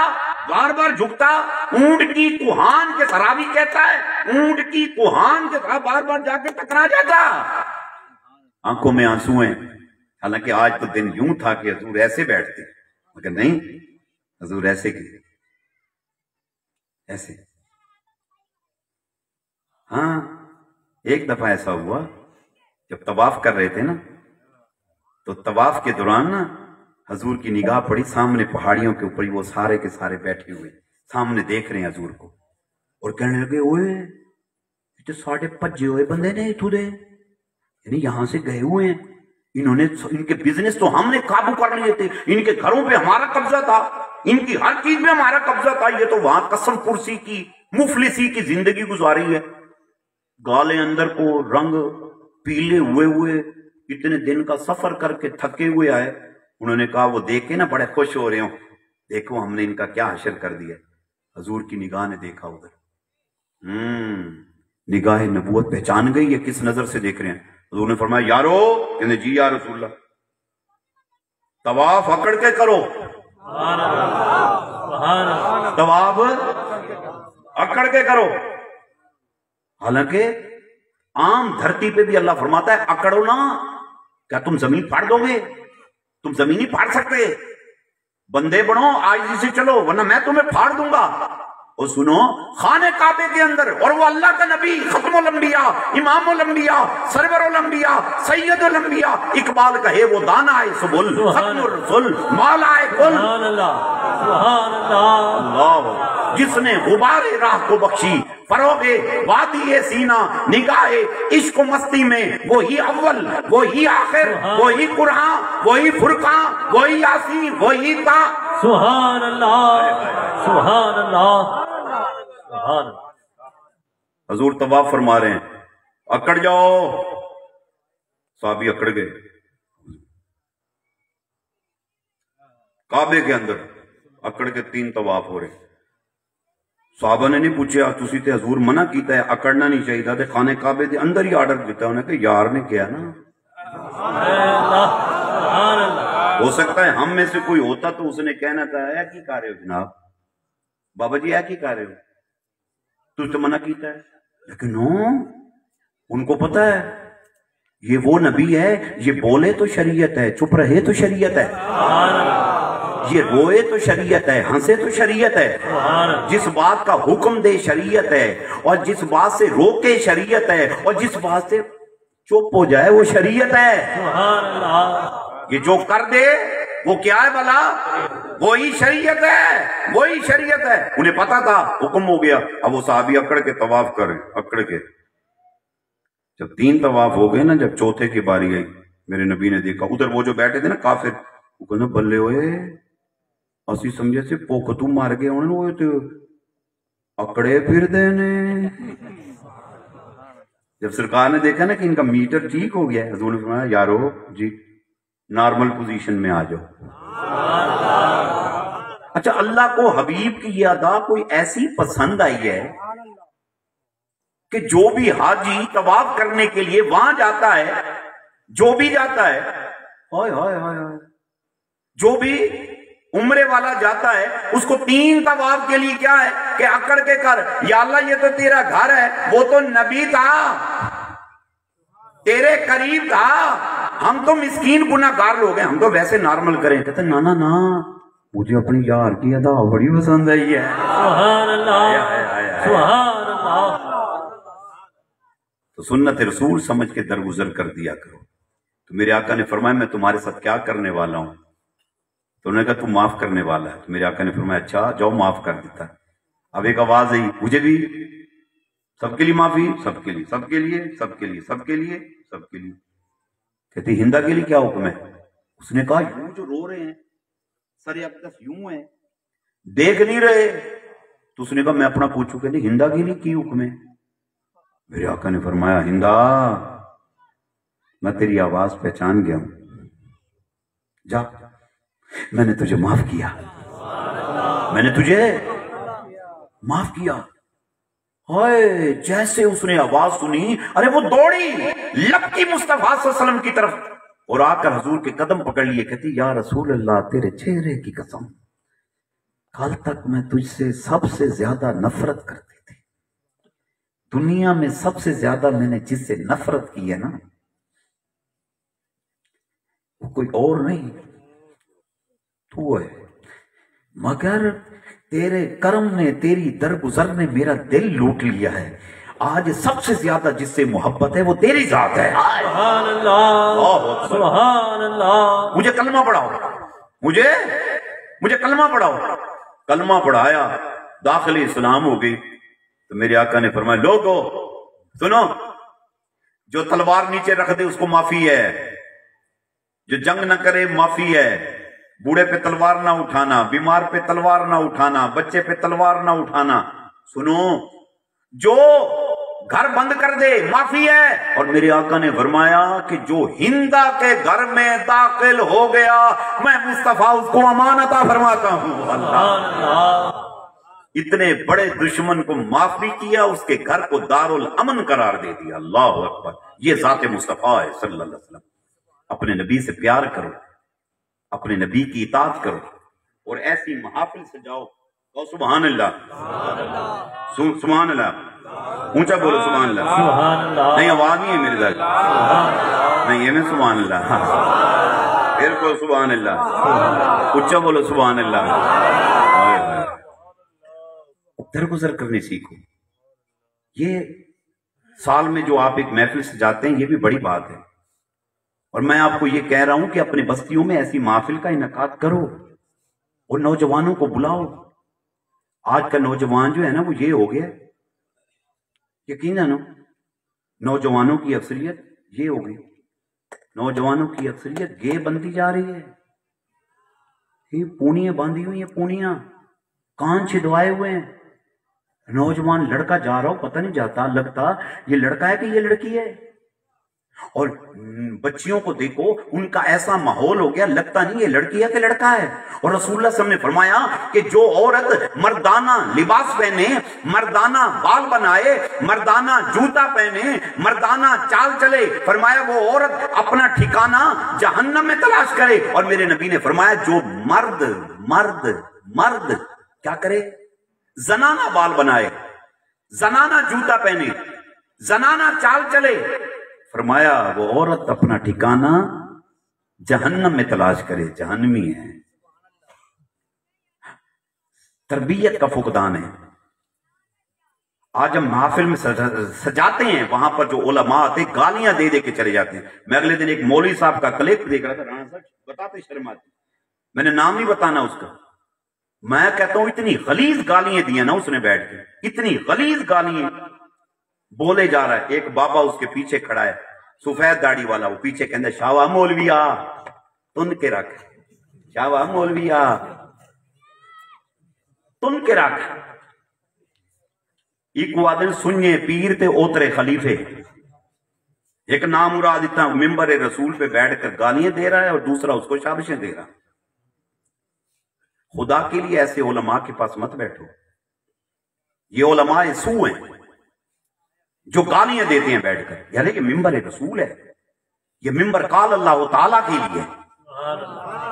बार बार झुकता ऊंट की कुहान के सरावी कहता है, ऊंट की कुहान के साथ बार बार जाकर टकरा जाता। आंखों में आंसू हैं। हालांकि आज तो दिन यूं था कि हजूर ऐसे बैठते, मगर नहीं, हजूर ऐसे के ऐसे। हाँ, एक दफा ऐसा हुआ जब तवाफ कर रहे थे ना, तो तवाफ के दौरान ना हजूर की निगाह पड़ी सामने पहाड़ियों के ऊपर, वो सारे के सारे बैठे हुए सामने देख रहे हैं हजूर को, और कहने लगे ओए तो साढ़े पज्जे हुए बंदे ने इतुदे, यानी यहां से गए हुए हैं, इन्होंने इनके बिजनेस तो हमने काबू कर लिए थे, इनके घरों पे हमारा कब्जा था, इनकी हर चीज में हमारा कब्जा था, ये तो वहां कसम कुर्सी की मुफलिसी की जिंदगी गुजारी है, गाले अंदर को रंग पीले हुए हुए, इतने दिन का सफर करके थके हुए आए। उन्होंने कहा वो देख के ना बड़े खुश हो रहे हो, देखो हमने इनका क्या हशर कर दिया। हजूर की निगाह ने देखा उधर, हम्म निगाह नबूवत पहचान गई ये किस नजर से देख रहे हैं। हजूर ने फरमाया यारो, कहने जी या रसूलल्लाह, तवाफ अकड़ के करो, तवाफ अकड़ के करो। हालांकि आम धरती पे भी अल्लाह फरमाता है अकड़ो ना, क्या तुम जमीन फाड़ दोगे? तुम जमीन ही फाड़ सकते, बंदे बनो, आइजी से चलो वरना मैं तुम्हें फाड़ दूंगा। और सुनो खाने काबे के अंदर, और वो अल्लाह का नबी खत्मुल अंबिया इमामुल अंबिया सरवरुल अंबिया सैयदुल अंबिया इकबाल कहे वो दाना है सुबुल खत्मुर सुल माला है कुल, जिसने गुबारे राह को बख्शी फरोगे वादी सीना निगाहे इश्क मस्ती में, वो ही अव्वल वो ही आखिर वो ही कुरान वो ही फुरकान वो ही यासीन वो ही ता। सुभान अल्लाह सुभान अल्लाह। हजूर तवाफ फरमा रहे हैं, अकड़ जाओ, साहबी अकड़ गए काबे के अंदर, अकड़ के तीन तवाफ हो रहे। साहबा ने नहीं पूछा तुसी ते हजूर मना किया है अकड़ना नहीं चाहिए था, खाने काबे के अंदर ही आर्डर दिता उन्हें कि यार ने किया ना, हो सकता है हम में से कोई होता तो उसने कहना था ऐ की कर रहे हो जनाब, बाबा जी ऐ की कर रहे हो, तुझे तो मना किया है। लेकिन नो, उनको पता है ये वो नबी है, ये बोले तो शरीयत है, चुप रहे तो शरीयत है, ये रोए तो शरीयत है, हंसे तो शरीयत है, जिस बात का हुक्म दे शरीयत है, और जिस बात से रोके शरीयत है, और जिस बात से चुप हो जाए वो शरीयत है। ये जो कर दे वो क्या है भला, वो ही शरीयत है, वो ही शरीयत है। उन्हें पता था हुक्म हो गया। अब वो साहबी अकड़ के तवाफ करें, अकड़ के जब तीन तवाफ हो गए ना, जब चौथे की बारी आई, मेरे नबी ने देखा उधर वो जो बैठे थे ना काफिर, वो कहना बल्ले हुए असी समझे से भुख तू मर गए होने, वो तो अकड़े फिरते ने। जब सरकार ने देखा ना कि इनका मीटर ठीक हो गया, हजूर ने फरमाया यारो जी नॉर्मल पोजीशन में आ जाओ। अच्छा, अल्लाह को हबीब की यह अदा कोई ऐसी पसंद आई है कि जो भी हाजी तवाफ करने के लिए वहां जाता है, जो भी जाता है, हाय हाय हाय हाय, जो भी उम्रे वाला जाता है उसको तीन तवाफ के लिए क्या है कि अकड़ के कर। या अल्लाह ये तो तेरा घर है, वो तो नबी था, तेरे करीब था, हम तो मिस्कीन गुनाहगार लोग हैं, हम तो वैसे नॉर्मल करें। कहते ना ना ना, मुझे अपनी यार की अदा बड़ी पसंद आई है। सुभान अल्लाह सुभान अल्लाह। तो सुन्नत रसूल समझ के दरगुजर कर दिया करो। तो मेरे आका ने फरमाया मैं तुम्हारे साथ क्या करने वाला हूं, तो उन्होंने कहा तू माफ करने वाला है। तो मेरे आका ने फरमाया अच्छा जाओ माफ कर देता। अब एक आवाज आई मुझे भी, सबके लिए माफी, सबके लिए सबके लिए सबके लिए सबके लिए सबके लिए। कहती हिंदा के लिए क्या हुक्म है? उसने कहा यूं जो रो रहे हैं, सर अक़दस यूं है, देख नहीं रहे। तो उसने कहा मैं अपना पूछू, कहती हिंदा के लिए की हुक्म है? मेरे आका ने फरमाया हिंदा मैं तेरी आवाज पहचान गया हूं, जा मैंने तुझे माफ किया, मैंने तुझे माफ किया। हाय, जैसे उसने आवाज सुनी अरे वो दौड़ी लपकी मुस्तफा सल्लल्लाहु अलैहि वसल्लम की तरफ, और आकर हजूर के कदम पकड़ लिए, कहती या रसूल अल्लाह तेरे चेहरे की कसम, कल तक मैं तुझसे सबसे ज्यादा नफरत करती थी, दुनिया में सबसे ज्यादा मैंने जिससे नफरत की है ना वो कोई और नहीं तू है, मगर तेरे कर्म ने, तेरी दरगुजर ने मेरा दिल लूट लिया है। आज सबसे ज्यादा जिससे मोहब्बत है वो तेरी जात है। सुभान अल्लाह, सुभान अल्लाह। मुझे कलमा पढ़ाओ, मुझे मुझे कलमा पढ़ाओ। कलमा पढ़ाया, दाखिल इस्लाम हो गई, तो मेरे आका ने फरमाया लोगो सुनो, जो तलवार नीचे रख दे उसको माफी है, जो जंग न करे माफी है, बूढ़े पे तलवार ना उठाना, बीमार पे तलवार ना उठाना, बच्चे पे तलवार ना उठाना। सुनो, जो घर बंद कर दे माफी है। और मेरे आका ने फरमाया कि जो हिंदा के घर में दाखिल हो गया मैं मुस्तफा उसको अमानता फरमाता हूं। अल्लाह, इतने बड़े दुश्मन को माफी किया, उसके घर को दारुल अमन करार दे दिया। अल्लाह अकबर, ये जात मुस्तफा है सल्लल्लाहु अलैहि वसल्लम। अपने नबी से प्यार करो, अपने नबी की इताअत करो और ऐसी महाफिल से जाओ। और सुभान अल्लाह, सुभान अल्लाह, ऊंचा बोलो सुभान अल्लाह। नहीं, आवाज नहीं है मेरे दाग नहीं, ये मैं सुभान अल्लाह। फिर बोलो सुभान अल्लाह, ऊंचा बोलो सुभान अल्लाह। दरगुजर करने सीखो। ये साल में जो आप एक महफिल से जाते हैं ये भी बड़ी बात है, और मैं आपको ये कह रहा हूं कि अपने बस्तियों में ऐसी महफिल का इनकाद करो और नौजवानों को बुलाओ। आज का नौजवान जो है ना वो ये हो गया, यकीन जानो नौजवानों की अक्सरियत ये हो गई, नौजवानों की अक्सरियत गे बनती जा रही है। ये पूनियां बांधी हुई है, पूनियां कान छिदवाए हुए हैं। नौजवान लड़का जा रहा हो, पता नहीं जाता लगता ये लड़का है कि ये लड़की है। और बच्चियों को देखो, उनका ऐसा माहौल हो गया लगता नहीं ये लड़की है कि लड़का है। और रसूलुल्लाह सल्लल्लाहु अलैहि वसल्लम ने फरमाया कि जो औरत मर्दाना लिबास पहने, मर्दाना बाल बनाए, मर्दाना जूता पहने, मर्दाना चाल चले, फरमाया वो औरत अपना ठिकाना जहन्नम में तलाश करे। और मेरे नबी ने फरमाया जो मर्द मर्द मर्द क्या करे, जनाना बाल बनाए, जनाना जूता पहने, जनाना चाल चले, फरमाया वो औरत अपना ठिकाना जहन्नम में तलाश करे, जहन्नमी है। तरबियत का फुकदान है। आज हम महफिल में सजाते हैं, वहां पर जो उलमा आते गालियां दे दे के चले जाते हैं। मैं अगले दिन एक मौलवी साहब का क्लिप देख रहा था, राणा साहब बताते शर्म आती, मैंने नाम नहीं बताना उसका। मैं कहता हूं इतनी गलीज गालियां दी ना उसने, बैठ के इतनी गलीज गालियां बोले जा रहा है। एक बाबा उसके पीछे खड़ा है, सफेद दाढ़ी वाला, वो पीछे कहता है शावा मौलविया तुन के रख, शावा मौलविया तुन के रख। एक वादन सुनिए पीर ते ओतरे खलीफे, एक नाम मुराद इतना मिंबर ए रसूल पे बैठकर गालियां दे रहा है और दूसरा उसको शाबाशें दे रहा। खुदा के लिए ऐसे उलमा के पास मत बैठो, ये उलमा सू हैं जो गालियां देते हैं बैठकर। यानी कि मिंबर एक रसूल है, ये मिंबर काल अल्लाह ताला के लिए,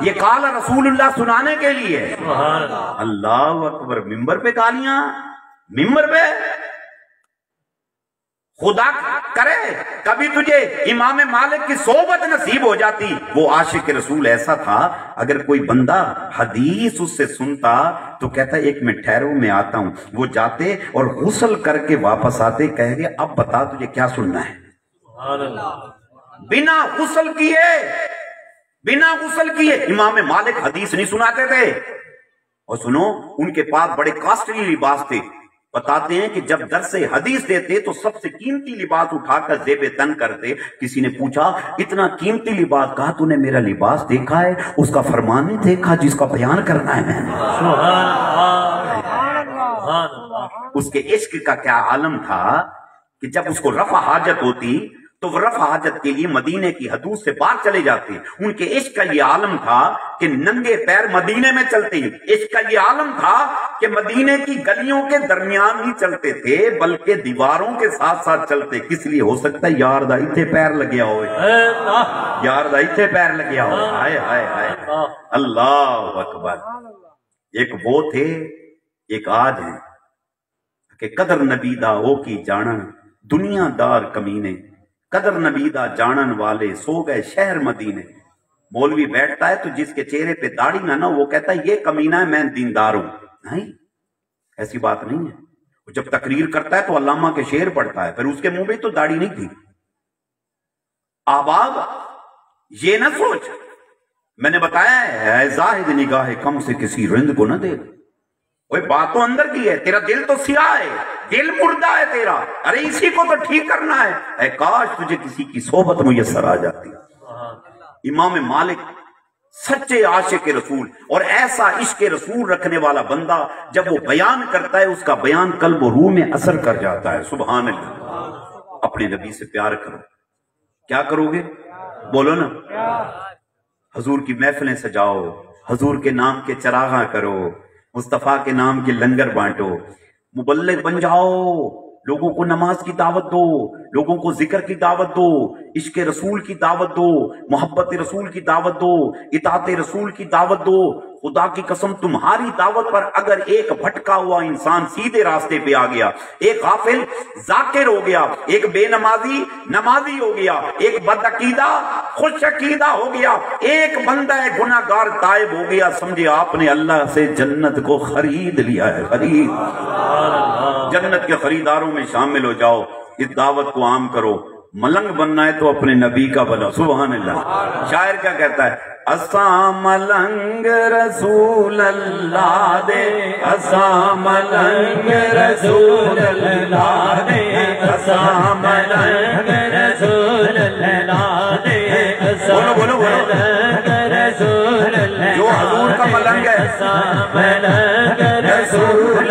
ये काल रसूलुल्लाह सुनाने के लिए। अल्लाह अकबर, मिंबर पे गालियां, मिंबर पे। खुदा करे कभी तुझे इमाम मालिक की सोबत नसीब हो जाती। वो आशिक रसूल ऐसा था, अगर कोई बंदा हदीस उससे सुनता तो कहता एक मैं ठहरो मैं आता हूं। वो जाते और गुस्ल करके वापस आते, कह गए अब बता तुझे क्या सुनना है। बिना गुस्ल किए, बिना गुस्ल किए इमाम मालिक हदीस नहीं सुनाते थे। और सुनो, उनके पास बड़े कास्टली लिबास थे। बताते हैं कि जब दरसे हदीस देते तो सबसे कीमती लिबास उठाकर जेबे तन करते। किसी ने पूछा इतना कीमती लिबास, कहा तूने मेरा लिबास देखा है, उसका फरमान नहीं देखा जिसका बयान करना है मैंने। उसके इश्क का क्या आलम था कि जब उसको रफा हाजत होती तो वह रफा हाजत के लिए मदीने की हदूद से बाहर चले जाते। उनके इश्क का यह आलम था कि नंगे पैर मदीने में चलते हैं। इसका ये आलम था कि मदीने की गलियों के दरमियान ही चलते थे, बल्कि दीवारों के साथ साथ चलते। किस लिए? हो सकता है यार दाई थे पैर लगे हो, यार दाई थे पैर लगे हो। हाय हाय हाय, अल्लाह अकबर। एक वो थे, एक आज है कि कदर नबीदा हो की जानन, दुनियादार कमीने कदर नबीदा जानन वाले सो गए शहर मदीने। मौलवी बैठता है तो जिसके चेहरे पे दाढ़ी ना ना वो कहता है ये कमीना है, मैं दीनदार हूं। नहीं, ऐसी बात नहीं है। जब तकरीर करता है तो अल्लामा के शेर पढ़ता है, फिर उसके मुंह में तो दाढ़ी नहीं थी। अहबाब ये ना सोच, मैंने बताया है जाहिद निगाह कम से किसी रिंद को ना दे। कोई बात तो अंदर की है, तेरा दिल तो सियाह है, दिल मुर्दा है तेरा, अरे इसी को तो ठीक करना है। ऐ काश तुझे किसी की सोबत मुयसर आ जाती। इमाम मालिक सच्चे आशिक रसूल और ऐसा इश्क रसूल रखने वाला बंदा जब वो बयान करता है, उसका बयान कल्ब और रूह में असर कर जाता है। सुभान अल्लाह। अपने नबी से प्यार करो। क्या करोगे? बोलो ना। हजूर की महफिलें सजाओ, हजूर के नाम के चरागा करो, मुस्तफ़ा के नाम के लंगर बांटो, मुबल्लिग बन जाओ, लोगों को नमाज की दावत दो, लोगों को जिक्र की दावत दो, इश्क रसूल की दावत दो, मोहब्बत रसूल की दावत दो, इताअत रसूल की दावत दो। खुदा की कसम तुम्हारी दावत पर अगर एक भटका हुआ इंसान सीधे रास्ते पे आ गया, एक गाफिल जाकिर हो गया, एक बेनमाजी नमाजी हो गया, एक बदअकीदा खुशअकीदा हो गया, एक बंदा है गुनाहगार तायब हो गया, समझे आपने अल्लाह से जन्नत को खरीद लिया है। खरीद, जन्नत के खरीदारों में शामिल हो जाओ। इस दावत को आम करो। मलंग बनना है तो अपने नबी का बनो। सुभान अल्लाह। शायर क्या कहता है? असा मलंग रसूल अल्लाह दे, असा मलंग रसूल अल्लाह दे, असा मलंग रसूल अल्लाह दे। बोलो बोलो बोलो। जो हजूर का मलंग है।